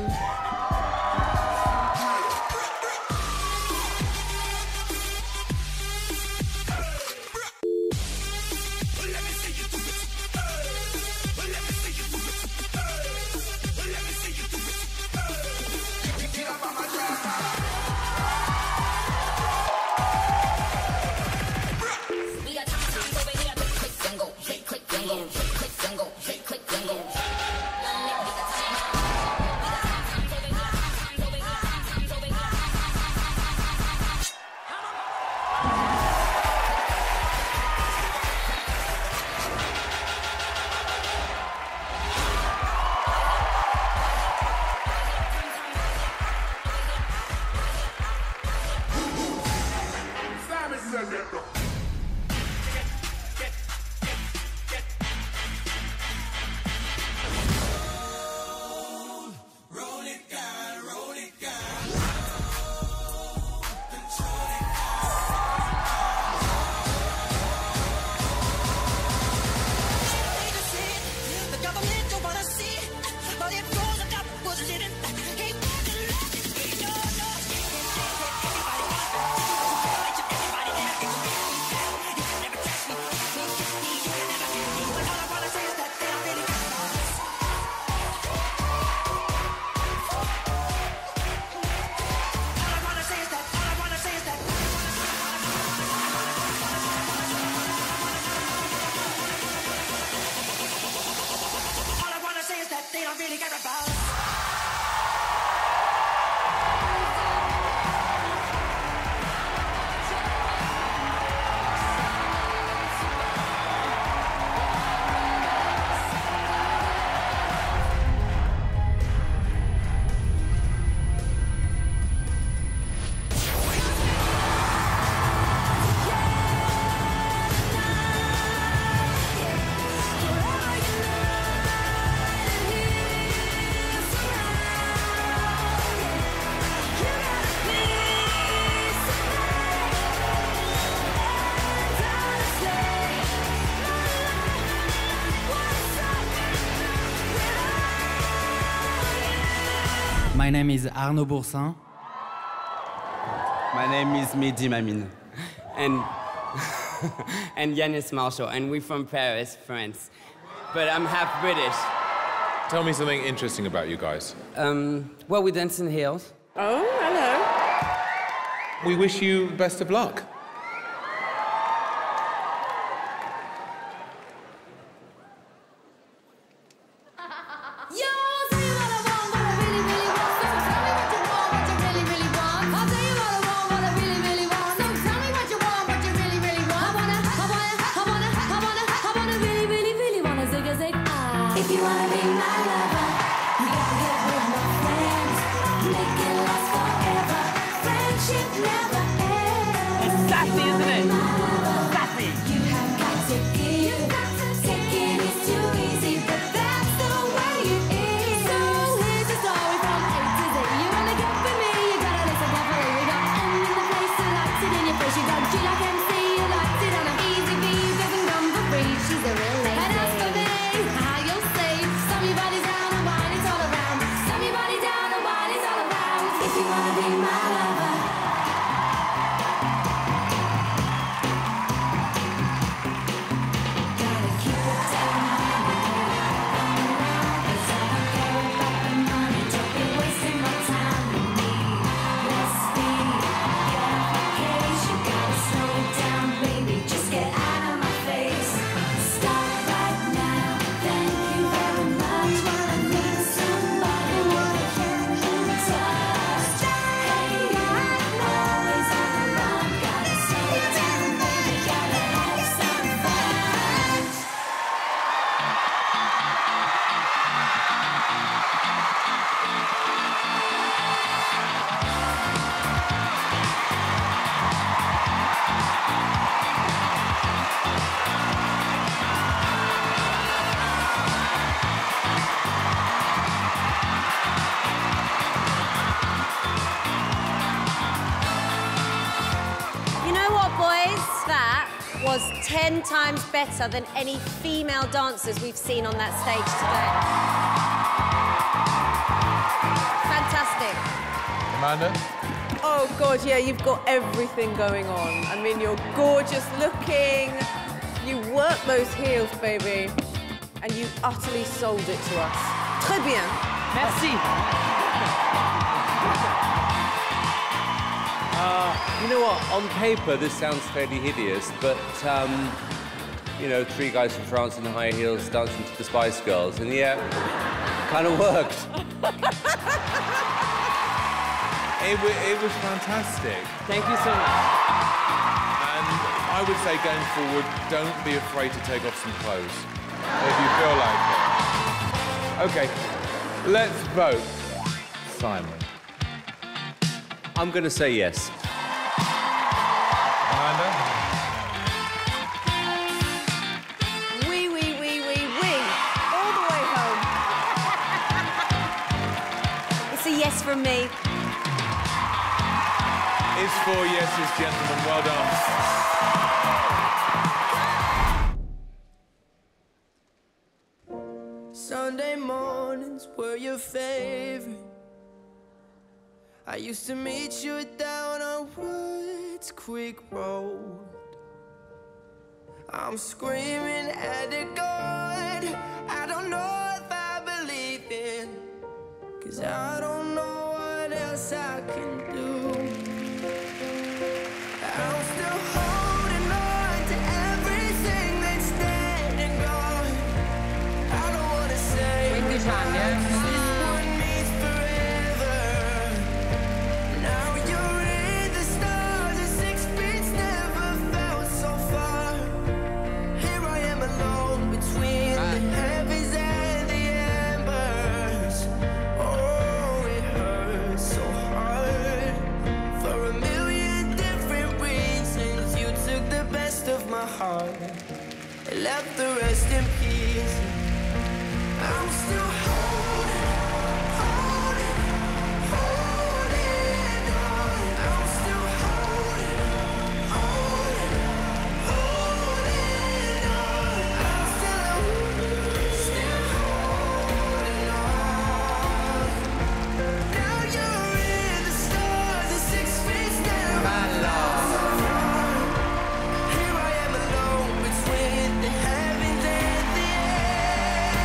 My name is Arnaud Boursin. My name is Midi Mamine. And Yanis Marshall, and we're from Paris, France. But I'm half British. Tell me something interesting about you guys. Well, we dance in heels. Oh, hello. We wish you best of luck. It's too easy, but that's the way it is. 10 times better than any female dancers we've seen on that stage today. Fantastic. Amanda? Oh, God, yeah, you've got everything going on. I mean, you're gorgeous looking. You work those heels, baby. And you utterly sold it to us. Très bien. Merci. You know what? On paper, this sounds fairly hideous, but, you know, three guys from France in high heels dancing to the Spice Girls, and yeah, kind of worked. It was fantastic. Thank you so much. And I would say, going forward, don't be afraid to take off some clothes. If you feel like it. Okay, let's vote. Simon. I'm going to say yes. Amanda? We. All the way home. It's a yes from me. It's four yeses, gentlemen. Well done. Sunday mornings were your favorite. I used to meet you down on Woods Creek Road. I'm screaming at the God I don't know if I believe in, 'cause I don't know what else I can do. I'm still holding on to everything that's dead and gone. I don't time, yeah. Now you're in the stars, and 6 feet never felt so far. Here I am alone between the heavens and the embers. Oh, it hurts so hard. For a million different reasons, you took the best of my heart and left the rest in peace. I'm still holding on. I'm still holding on. I'm still holding on. Now you're in the stars, the 6 feet down. My love. Here I am alone between the heavens and the earth.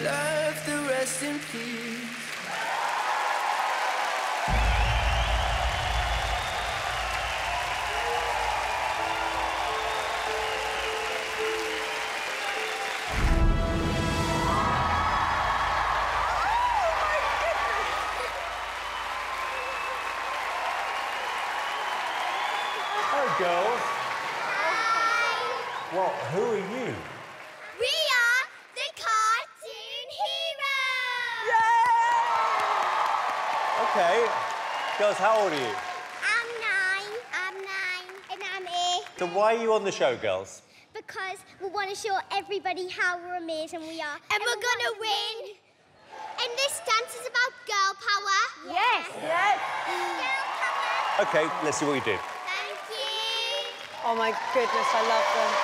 Love the rest in peace. How old are you? I'm nine. And I'm eight. So why are you on the show, girls? Because we want to show everybody how amazing we are. And we're going to win. And this dance is about girl power. Yes. Yes. Girl power. OK, let's see what you do. Thank you. Oh, my goodness, I love them.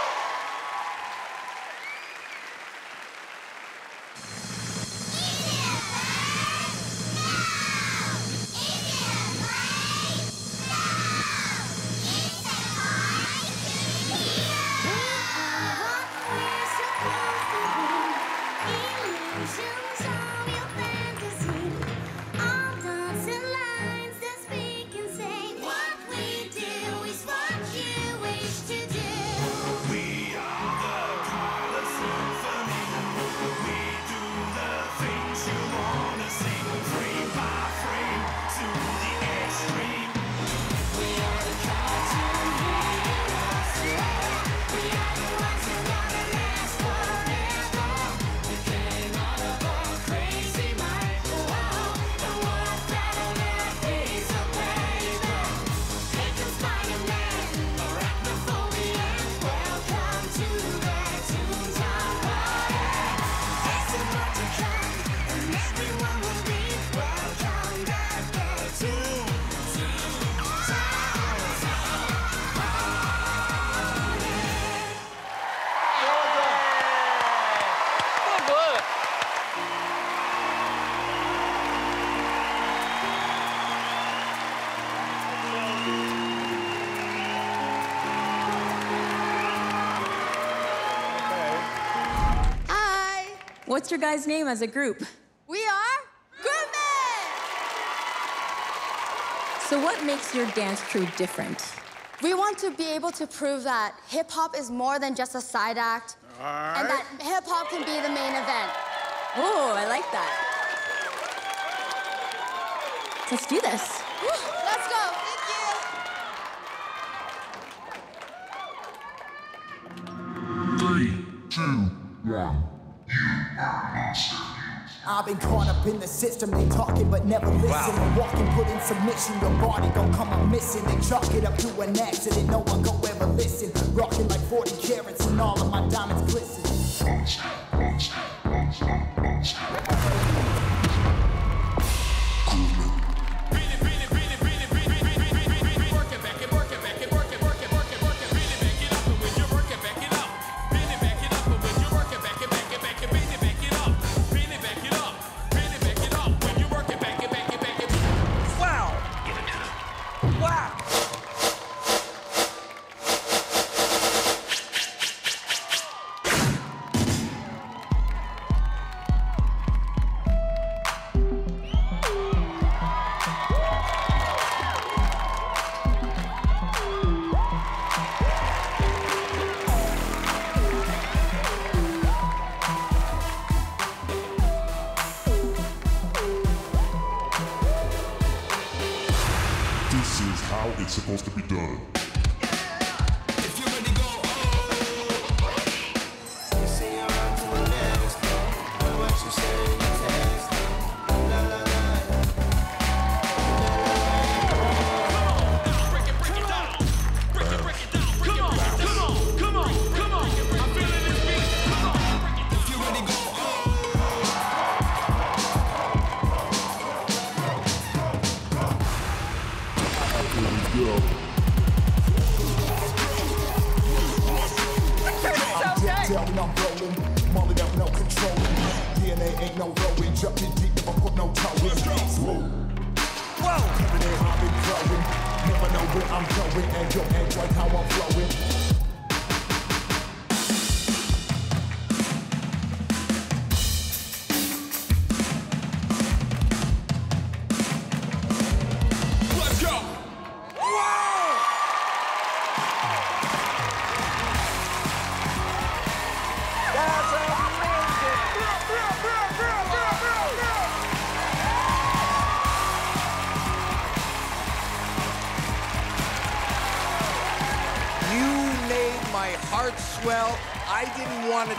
what's your guys' name as a group? We are Groupmen! So what makes your dance crew different? We want to be able to prove that hip-hop is more than just a side act, right, and that hip-hop can be the main event. Oh, I like that. Let's do this. Let's go. Thank you. 3, 2, 1. You are a monster. I've been caught up in the system, they talking but never listen. Wow. Walking, put in submission, your body gon' come up missing. They chalk it up to an accident, no one gon' ever listen. Rocking like 40 carats and all of my diamonds glisten.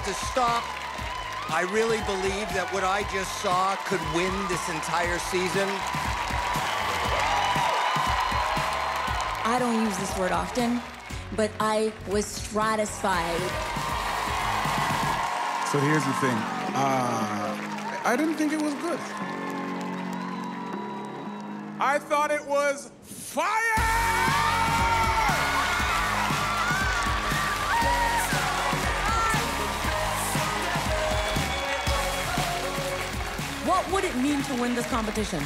To stop. I really believe that what I just saw could win this entire season. I don't use this word often, but I was stratified. So here's the thing. I didn't think it was good. I thought it was fire! What would it mean to win this competition?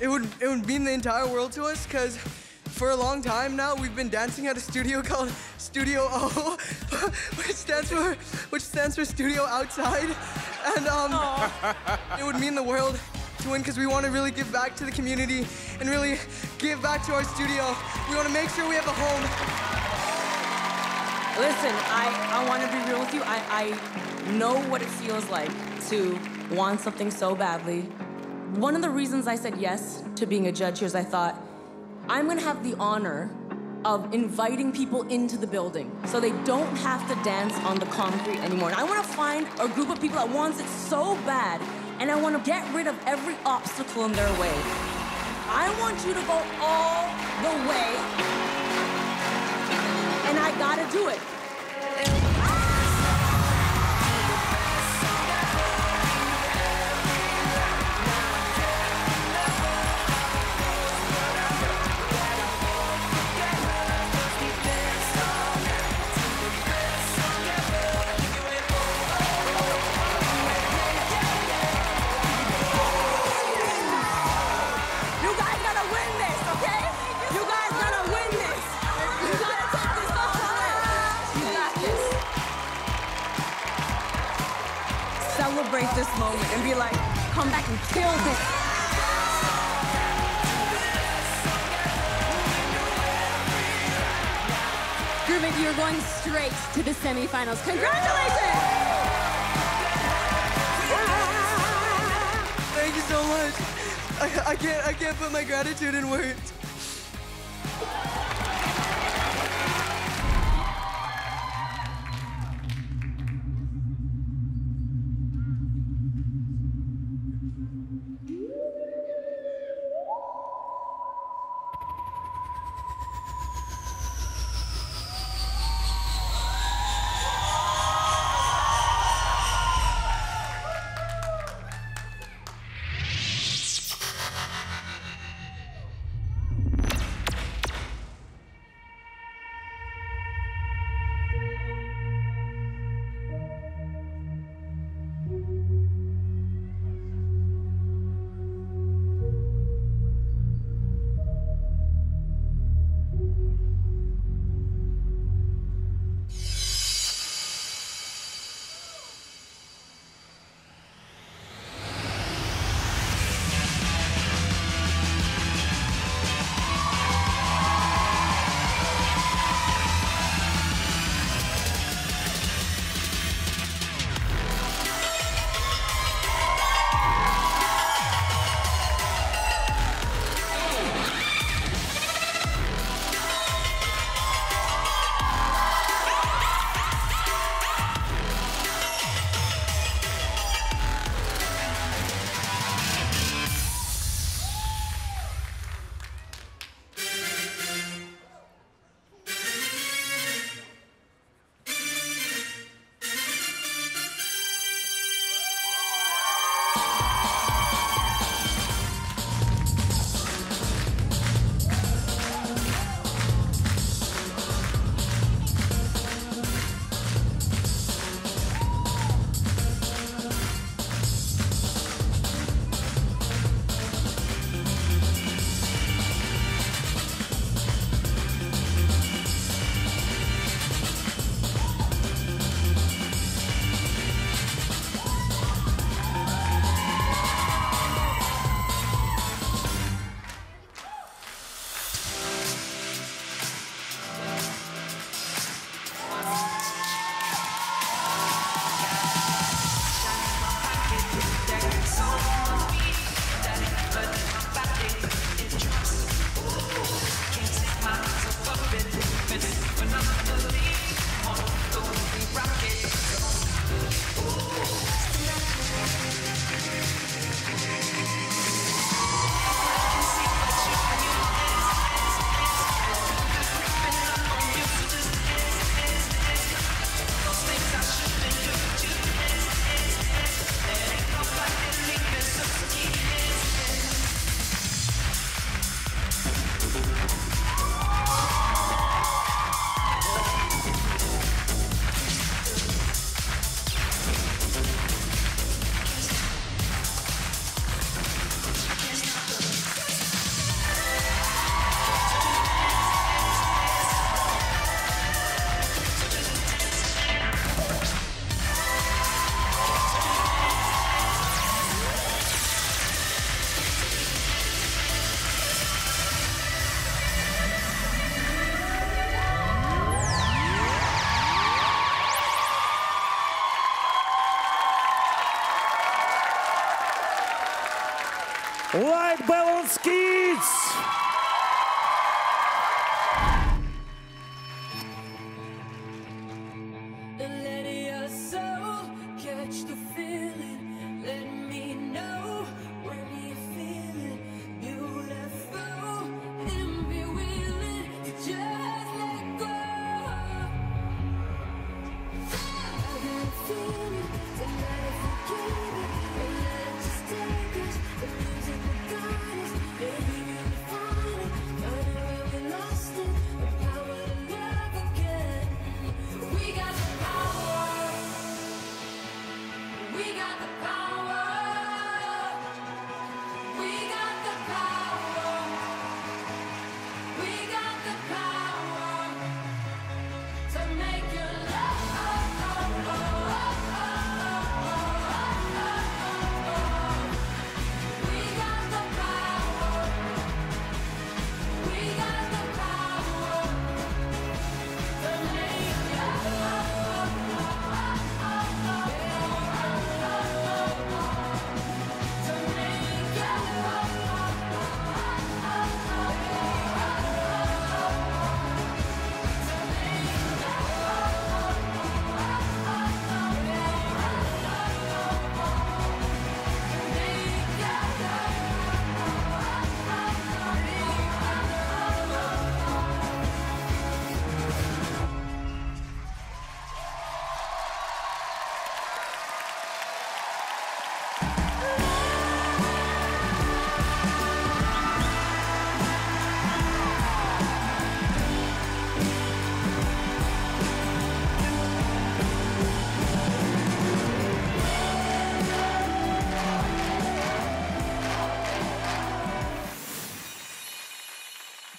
It would mean the entire world to us, because for a long time now we've been dancing at a studio called Studio O, which stands for Studio Outside, and it would mean the world to win because we want to really give back to the community and really give back to our studio. We want to make sure we have a home. Listen, I want to be real with you. I know what it feels like to want something so badly. One of the reasons I said yes to being a judge here is I thought, I'm gonna have the honor of inviting people into the building so they don't have to dance on the concrete anymore. And I wanna find a group of people that wants it so bad, and I wanna get rid of every obstacle in their way. I want you to go all the way, and I gotta do it. celebrate this moment and be like, come back and kill this. Groovin, you're going straight to the semifinals. Congratulations! Thank you so much. I can't put my gratitude in words.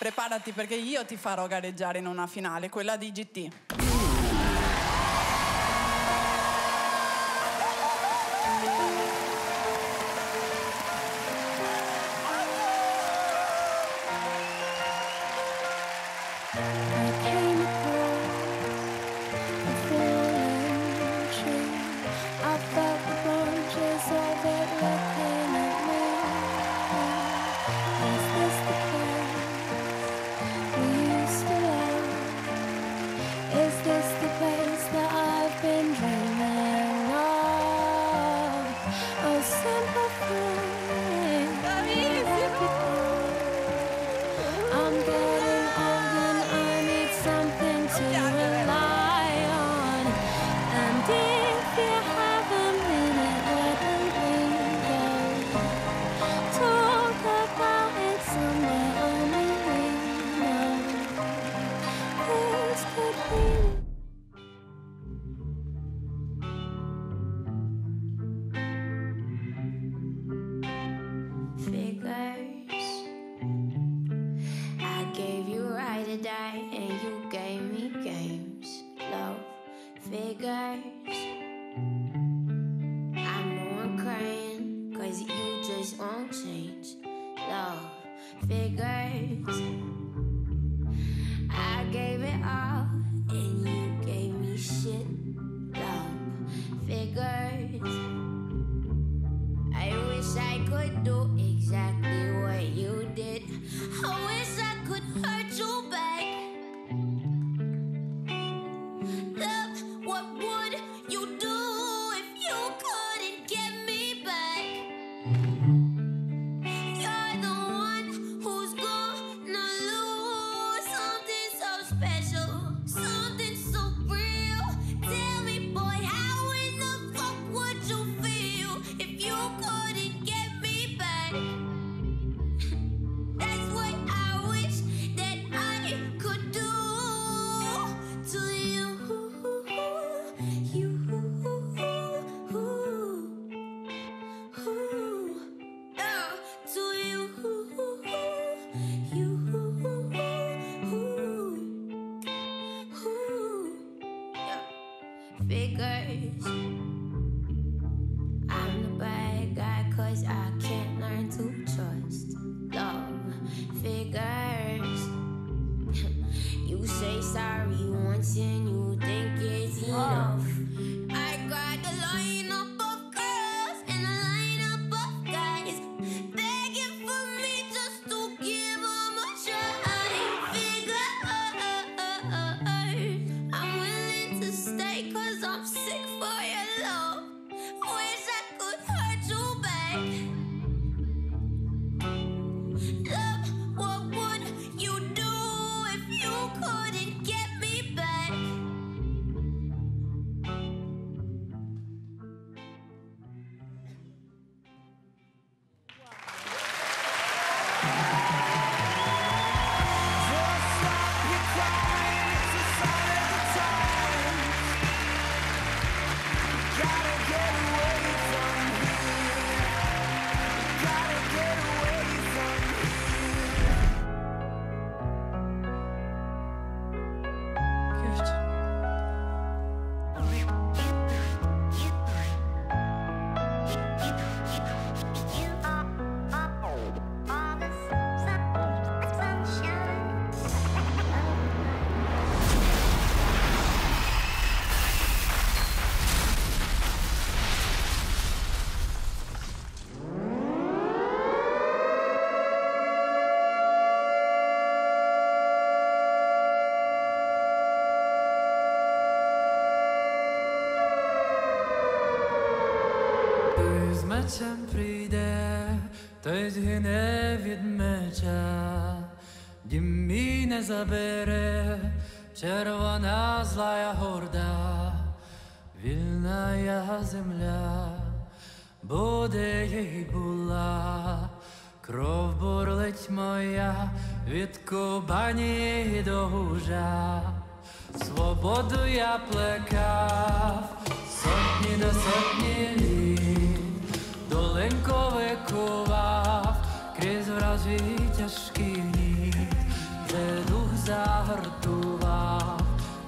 Preparati perché io ti farò gareggiare in una finale, quella di GT. Meccsen pride, tăi hine vid mecea, din mine zabere, червона злая horda, вільная земля, буде їй була, кров бурлить моя, від Кубані до Гужа, свободу я плекав, сотні до сотні літ. Доленько викував крізь вражі тяжкі ніт. загортував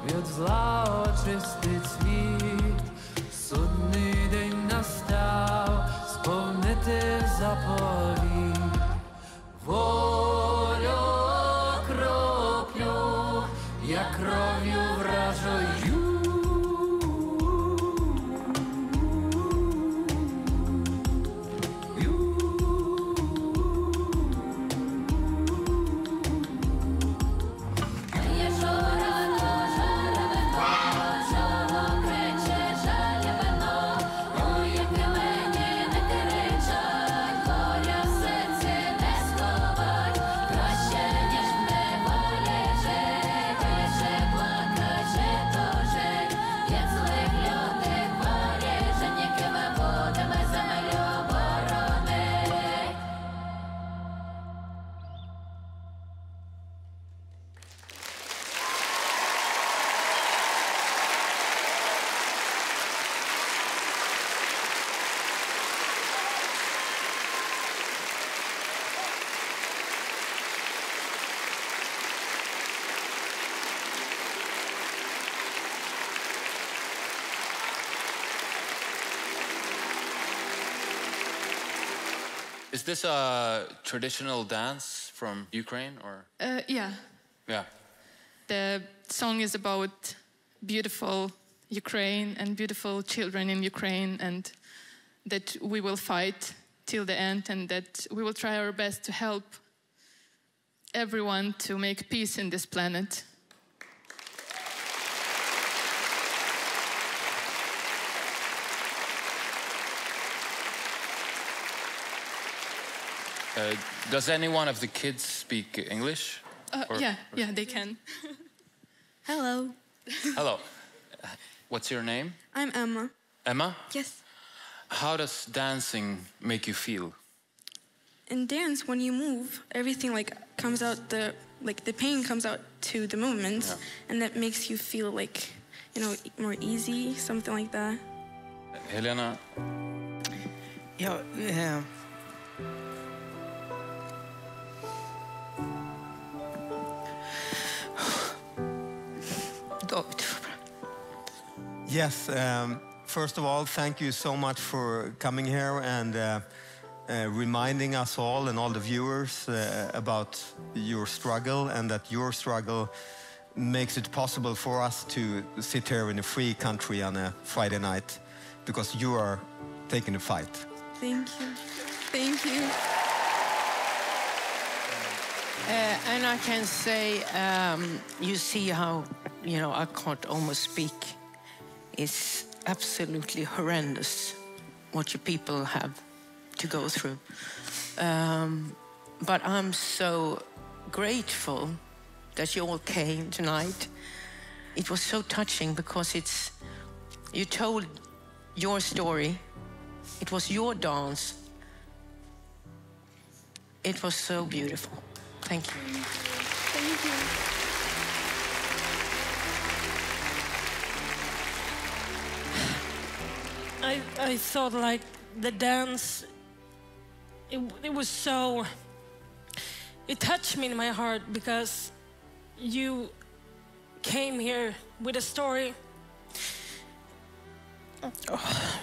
від зла очистить світ. Судний день настав сповнити заповіт. Волю окроплю, я кров'ю вражаю. Is this a traditional dance from Ukraine, or? Yeah. Yeah. The song is about beautiful Ukraine and beautiful children in Ukraine, and that we will fight till the end, and that we will try our best to help everyone to make peace in this planet. Does any one of the kids speak English? Yeah, they can. Hello. Hello. What's your name? I'm Emma. Emma? Yes. How does dancing make you feel? In dance, when you move, everything comes out, the pain comes out to the movements, yeah. And that makes you feel more easy, something like that. Helena? Yeah. Yes, first of all, thank you so much for coming here and reminding us all and all the viewers about your struggle, and that your struggle makes it possible for us to sit here in a free country on a Friday night, because you are taking the fight. Thank you. Thank you. And I can say, you see how, I can't almost speak. It's absolutely horrendous what you people have to go through. But I'm so grateful that you all came tonight. It was so touching because you told your story. It was your dance. It was so beautiful. Thank you. Thank you. I thought the dance, it was so, it touched me in my heart, because you came here with a story. Oh.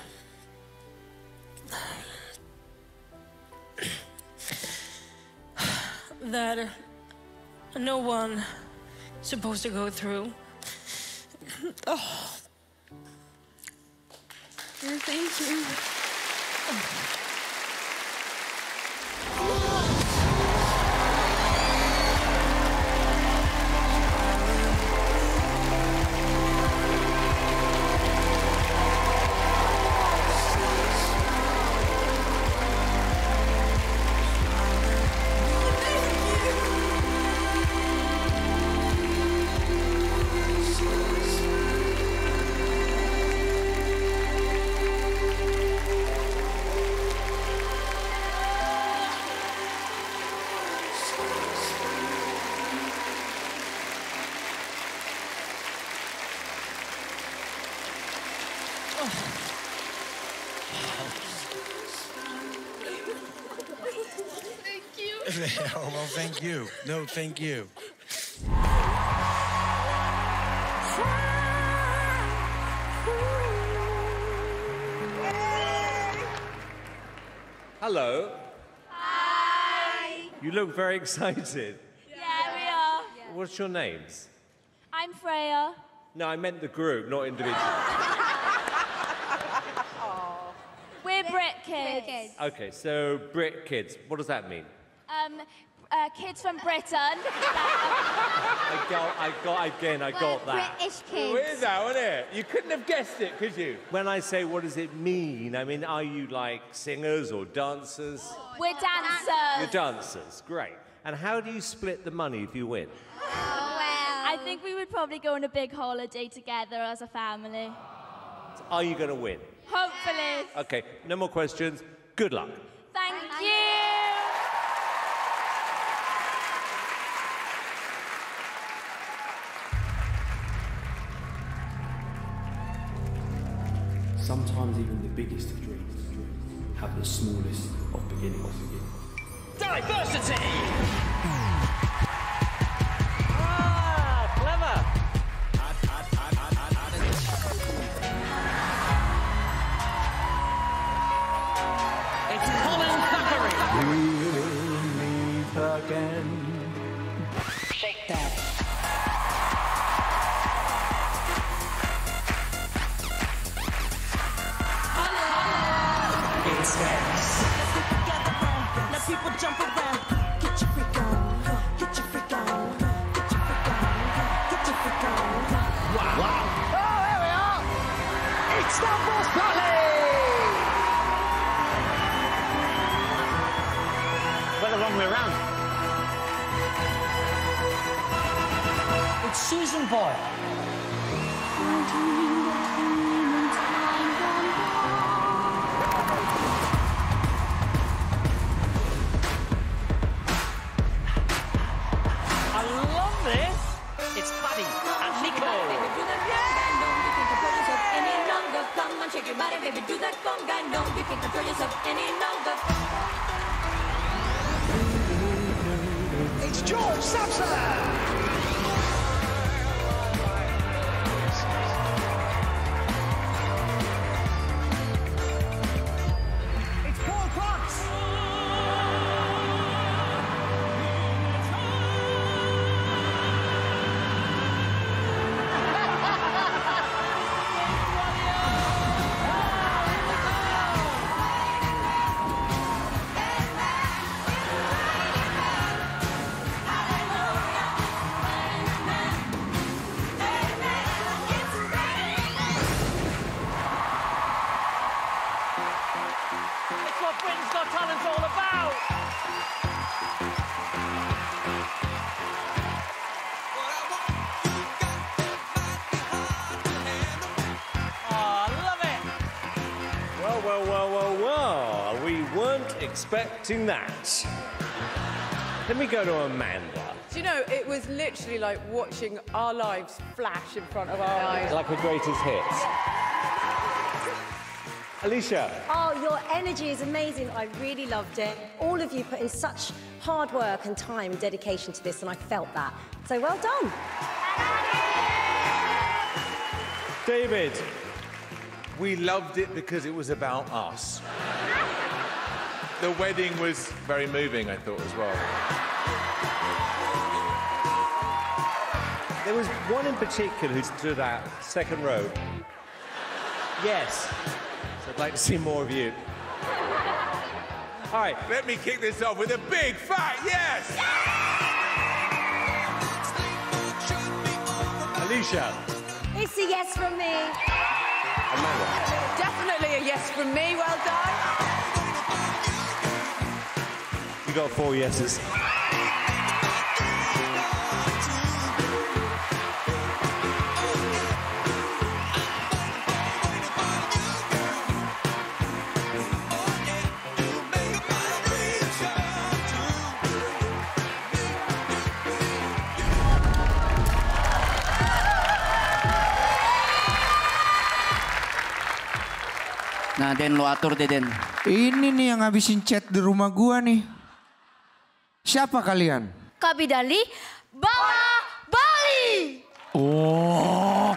That no one is supposed to go through. Oh. Thank you. Thank you. No, thank you. Hello. Hi. You look very excited. Yeah, we are. Yeah. What's your names? I'm Freya. No, I meant the group, not individually. Oh. We're Brit Kidz. Okay, so Brit Kidz. What does that mean? Kids from Britain. I got that. British kids. Weird though, isn't it? You couldn't have guessed it, could you? When I say what does it mean, I mean, are you like singers or dancers? We're dancers. You're dancers, great. And how do you split the money if you win? Oh, well. I think we would probably go on a big holiday together as a family. So are you going to win? Hopefully. Yes. Okay, no more questions. Good luck. Thank you. Sometimes even the biggest of dreams have the smallest of beginnings. Diversity! Ah, clever! It's Colin Thackeray! We will meet again. Shake that. People jump around. Get your freak on. Get your freak on. Get your freak on. Get your freak on. Wow. Wow. Oh, there we are. It's the Boss Party. Well, the wrong way around. It's Susan Boyle. It's Buddy and Nico. Come on, shake your body, baby. Do that conga. No, you can't control yourself any longer. It's George Samson. It's Paul Fox. Expecting that. Let me go to Amanda. Do you know, it was literally like watching our lives flash in front of our eyes. Like a greatest hits. Alicia. Oh, your energy is amazing. I really loved it. All of you put in such hard work and time and dedication to this, and I felt that. So well done. David. We loved it because it was about us. The wedding was very moving, I thought, as well. There was one in particular who stood out, second row. Yes. So I'd like to see more of you. All right, let me kick this off with a big fat yes! Yeah! Alicia. It's a yes from me. Amanda. Definitely a yes from me, well done. You got four yeses. Nah, Den, lo atur deh, Den. Ini nih yang habisin chat di rumah gua nih. Siapa kalian? Khabidali Bala Bali. Oh.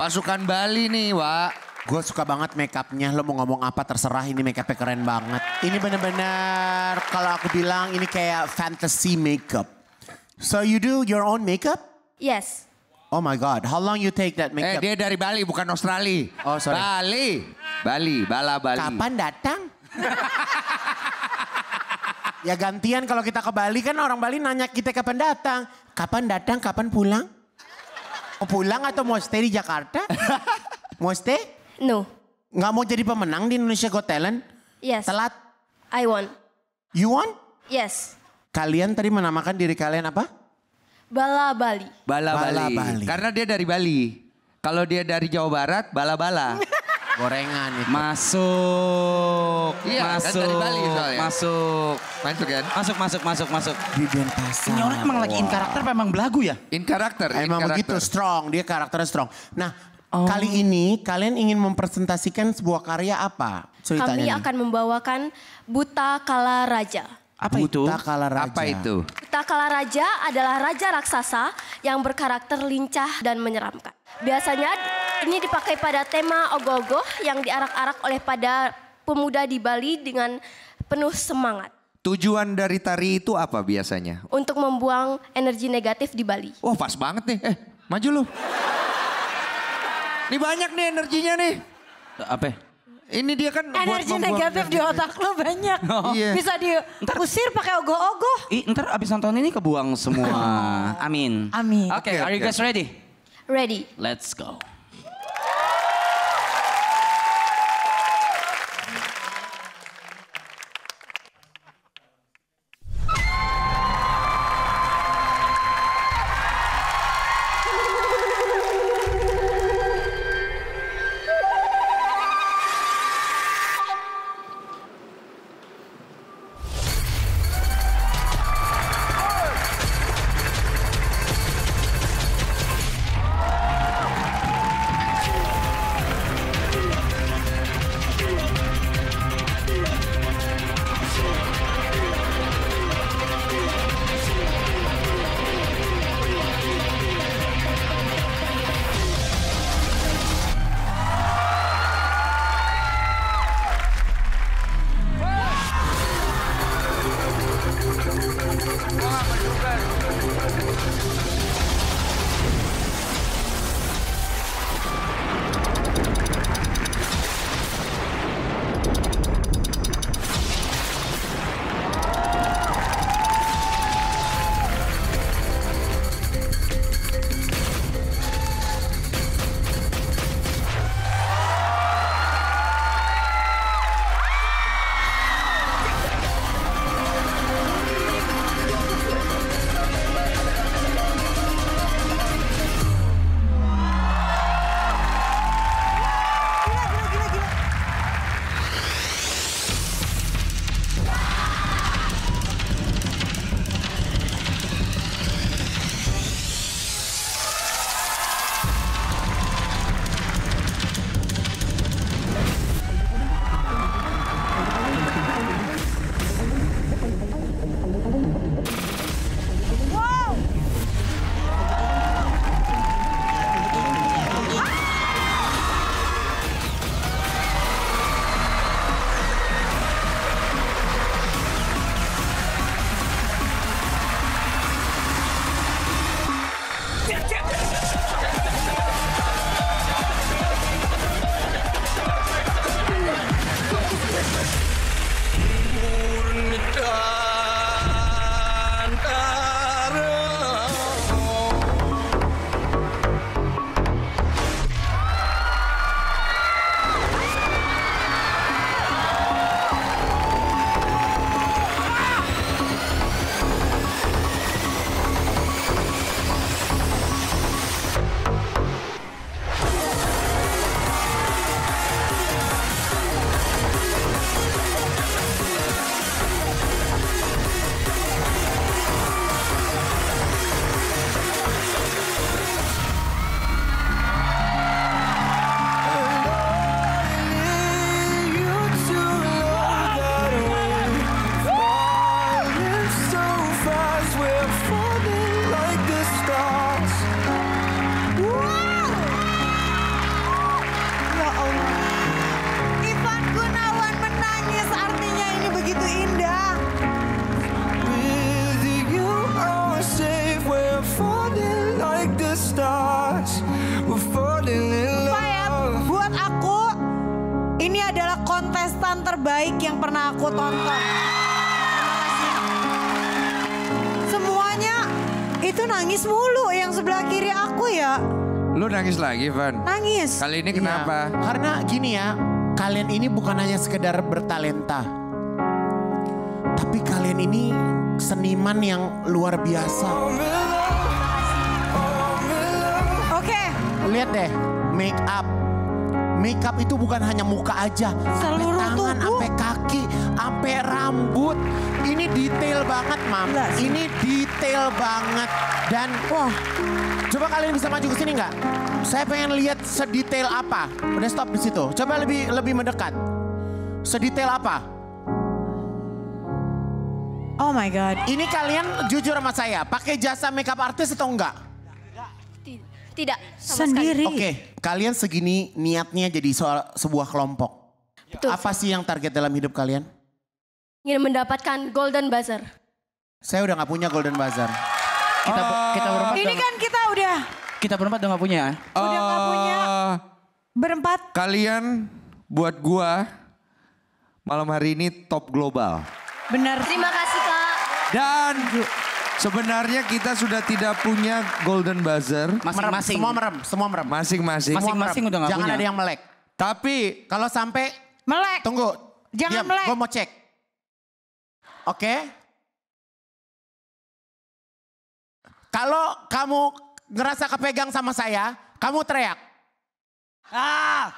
Pasukan Bali nih, Wak. Gue suka banget makeupnya, lo mau ngomong apa terserah, ini makeupnya keren banget. Ini bener-bener kalau aku bilang ini kayak fantasy makeup. So you do your own makeup? Yes. Oh my God, how long you take that makeup? Dia dari Bali, bukan Australia. Oh sorry. Bali. Kapan datang? Ya gantian kalau kita ke Bali kan orang Bali nanya kita kapan datang. Kapan datang, kapan pulang? Mau pulang atau mau stay di Jakarta? Mau stay? No. Nggak mau jadi pemenang di Indonesia Got Talent? Yes. Telat? I won. You won? Yes. Kalian tadi menamakan diri kalian apa? Bala Bali. Bala Bali. Karena dia dari Bali. Kalau dia dari Jawa Barat, bala-bala. Gorengan itu. Masuk. Iya, masuk. Kan dari Bali soalnya. Masuk. Bibian pasar. Ini orang emang lagi in karakter apa emang belagu ya? In karakter. Emang begitu strong, dia karakternya strong. Nah. Oh. Kali ini kalian ingin mempresentasikan sebuah karya apa? Ceritanya kami akan membawakan Buta Kala Raja. Apa itu? Buta Kala Raja. Apa itu? Buta Kala Raja adalah raja raksasa yang berkarakter lincah dan menyeramkan. Biasanya ini dipakai pada tema Ogoh-ogoh yang diarak-arak oleh pada pemuda di Bali dengan penuh semangat. Tujuan dari tari itu apa biasanya? Untuk membuang energi negatif di Bali. Wah, pas banget nih. Maju lu. Ini banyak nih energinya nih. Apa? Ini dia kan energi negatif di otak lo banyak. Oh. Iya. Bisa diusir pakai ogoh-ogoh. Ntar abis nonton ini kebuang semua. Amin. Amin. Oke, are you guys ready? Ready. Let's go. kontestan terbaik yang pernah aku tonton. Terima kasih. Semuanya itu nangis mulu yang sebelah kiri aku ya. Lu nangis lagi, Van? Nangis. Kali ini kenapa? Ya, karena gini ya, kalian ini bukan hanya sekedar bertalenta. Tapi kalian ini seniman yang luar biasa. Oke. Lihat deh, make up. Make up itu bukan hanya muka aja. Seluruh tangan, sampai kaki, sampai rambut. Ini detail banget, Mam. Ini detail banget. Dan wah, coba kalian bisa maju ke sini nggak? Saya pengen lihat sedetail apa. Udah stop di situ. Coba lebih mendekat. Sedetail apa? Oh my God. Ini kalian jujur sama saya, pakai jasa makeup artis atau enggak? Tidak. Sendiri. Oke, kalian segini niatnya jadi sebuah kelompok. Betul. Apa sih yang target dalam hidup kalian? Ingin mendapatkan golden buzzer. Saya udah gak punya golden buzzer. Kita berempat. Ini kan kita udah. Kita berempat udah gak punya. Udah gak punya. Berempat. Kalian buat gua malam hari ini top global. Benar. Terima kasih, Kak. Dan sebenarnya kita sudah tidak punya golden buzzer. Masing-masing. Semua merem, semua merem. Masing-masing. Masing-masing udah gak punya. Jangan ada yang melek. Tapi kalau sampai melek. Tunggu. Jangan melek. Gue mau cek. Oke. Kalau kamu ngerasa kepegang sama saya, kamu teriak. Ah.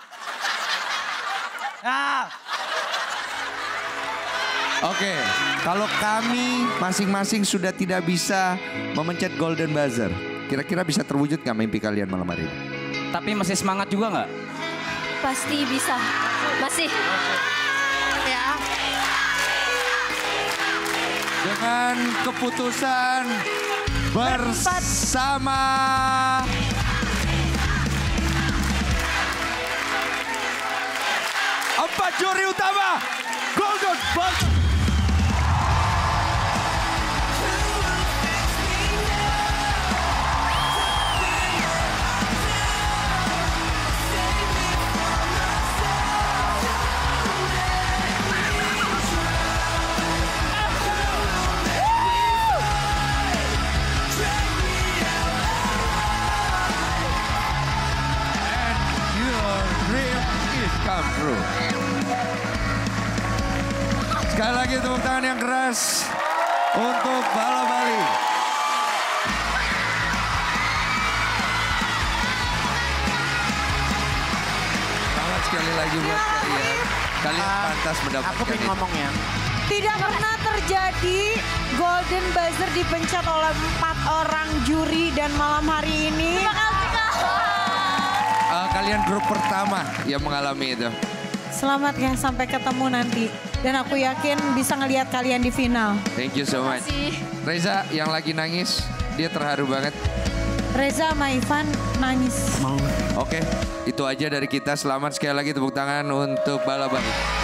Ah. Oke, kalau kami masing-masing sudah tidak bisa memencet golden buzzer, kira-kira bisa terwujud nggak mimpi kalian malam hari ini? Tapi masih semangat juga nggak? Pasti bisa, masih. Ya. Dengan keputusan bersama. Empat juri utama, golden buzzer. Sekali lagi tepuk tangan yang keras untuk Bala Bali. Selamat sekali lagi buat kalian. Kalian pantas mendapatkan. Aku pengen ngomong ya. Tidak pernah terjadi golden buzzer dipencet oleh 4 orang juri dan malam hari ini. Terima kasih, Kak. Kalian grup pertama yang mengalami itu. Selamat ya, sampai ketemu nanti. Dan aku yakin bisa ngelihat kalian di final. Thank you so much. Reza yang lagi nangis, dia terharu banget. Reza sama Ivan nangis. Oke, itu aja dari kita. Selamat sekali lagi, tepuk tangan untuk Bala Bali.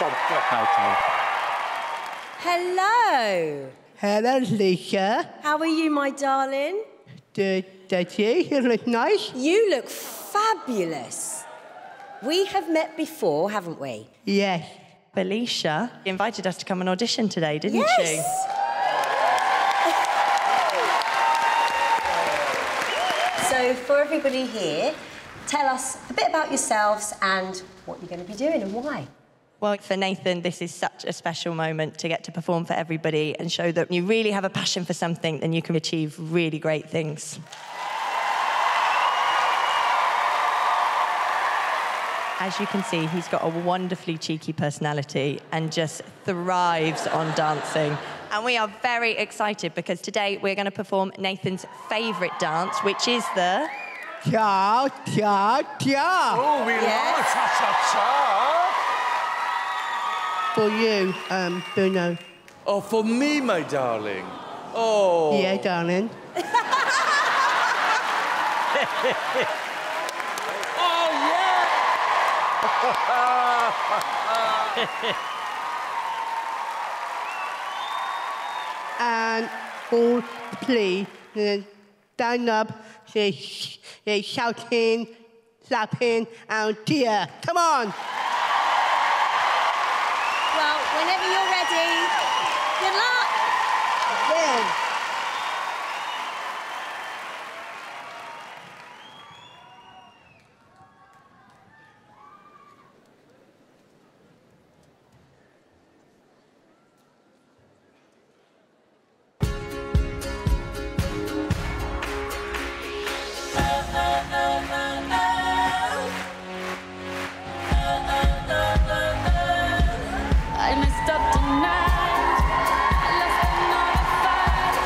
Hello. Hello, Lisa. How are you, my darling? You look nice. You look fabulous. We have met before, haven't we? Yes. Felicia invited us to come and audition today, didn't she? Yes. So, for everybody here, tell us a bit about yourselves and what you're going to be doing and why. Well, for Nathan, this is such a special moment to get to perform for everybody and show that you really have a passion for something, then you can achieve really great things. As you can see, he's got a wonderfully cheeky personality and just thrives on dancing. And we are very excited because today we're going to perform Nathan's favourite dance, which is the... Cha, cha, cha. Oh, we love cha, cha, cha. For you, Bruno. Oh, for me, my darling. Oh. Yeah, darling. Oh, yeah! And all, please, stand up, shouting, slapping, and tear. Come on! Well, whenever you're ready, good luck! Yeah. I messed up tonight. I lost another fight.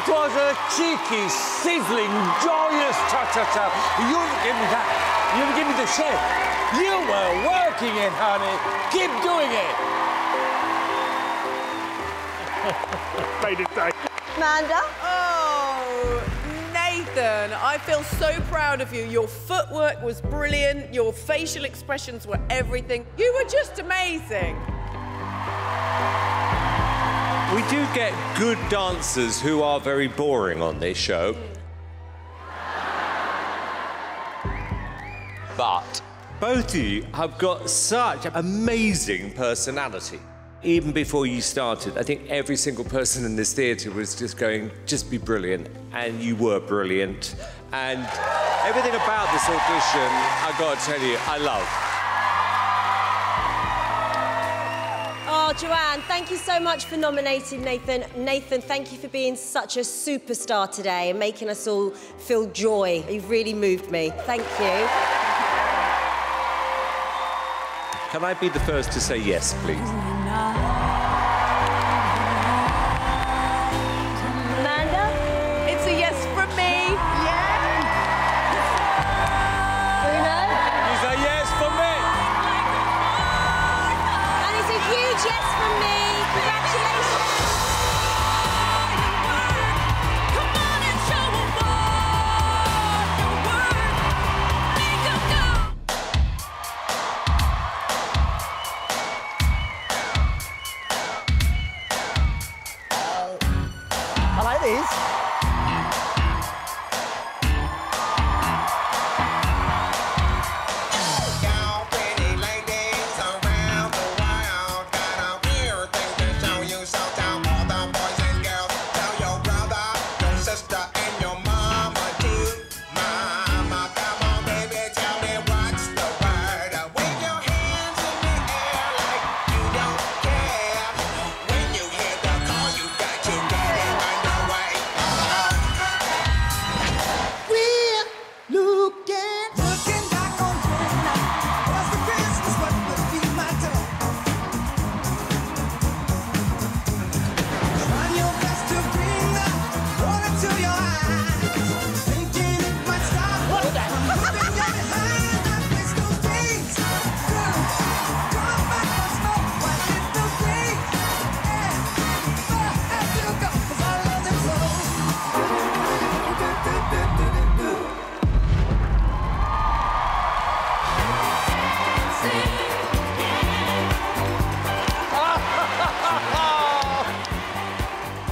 It was a cheeky, sizzling, joyous ta-ta-ta. You've given me that. You've given me the shape. You were working it, honey. Keep doing it. Made it day. Amanda? Oh, Nathan, I feel so proud of you. Your footwork was brilliant. Your facial expressions were everything. You were just amazing. We do get good dancers who are very boring on this show. But both of you have got such amazing personality. Even before you started, I think every single person in this theatre was just going, just be brilliant. And you were brilliant. And everything about this audition, I gotta tell you, I love. Oh, Joanne, thank you so much for nominating Nathan. Nathan, thank you for being such a superstar today and making us all feel joy. You've really moved me. Thank you. Can I be the first to say yes, please? Amanda? It's a yes from me. Yeah. Bruno? It's a yes from me. And it's a huge yes from me. Congratulations. Come on and show the world your work. Make 'em go. I like these.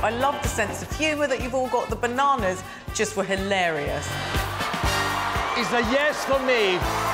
I love the sense of humour that you've all got. The bananas just were hilarious. It's a yes for me.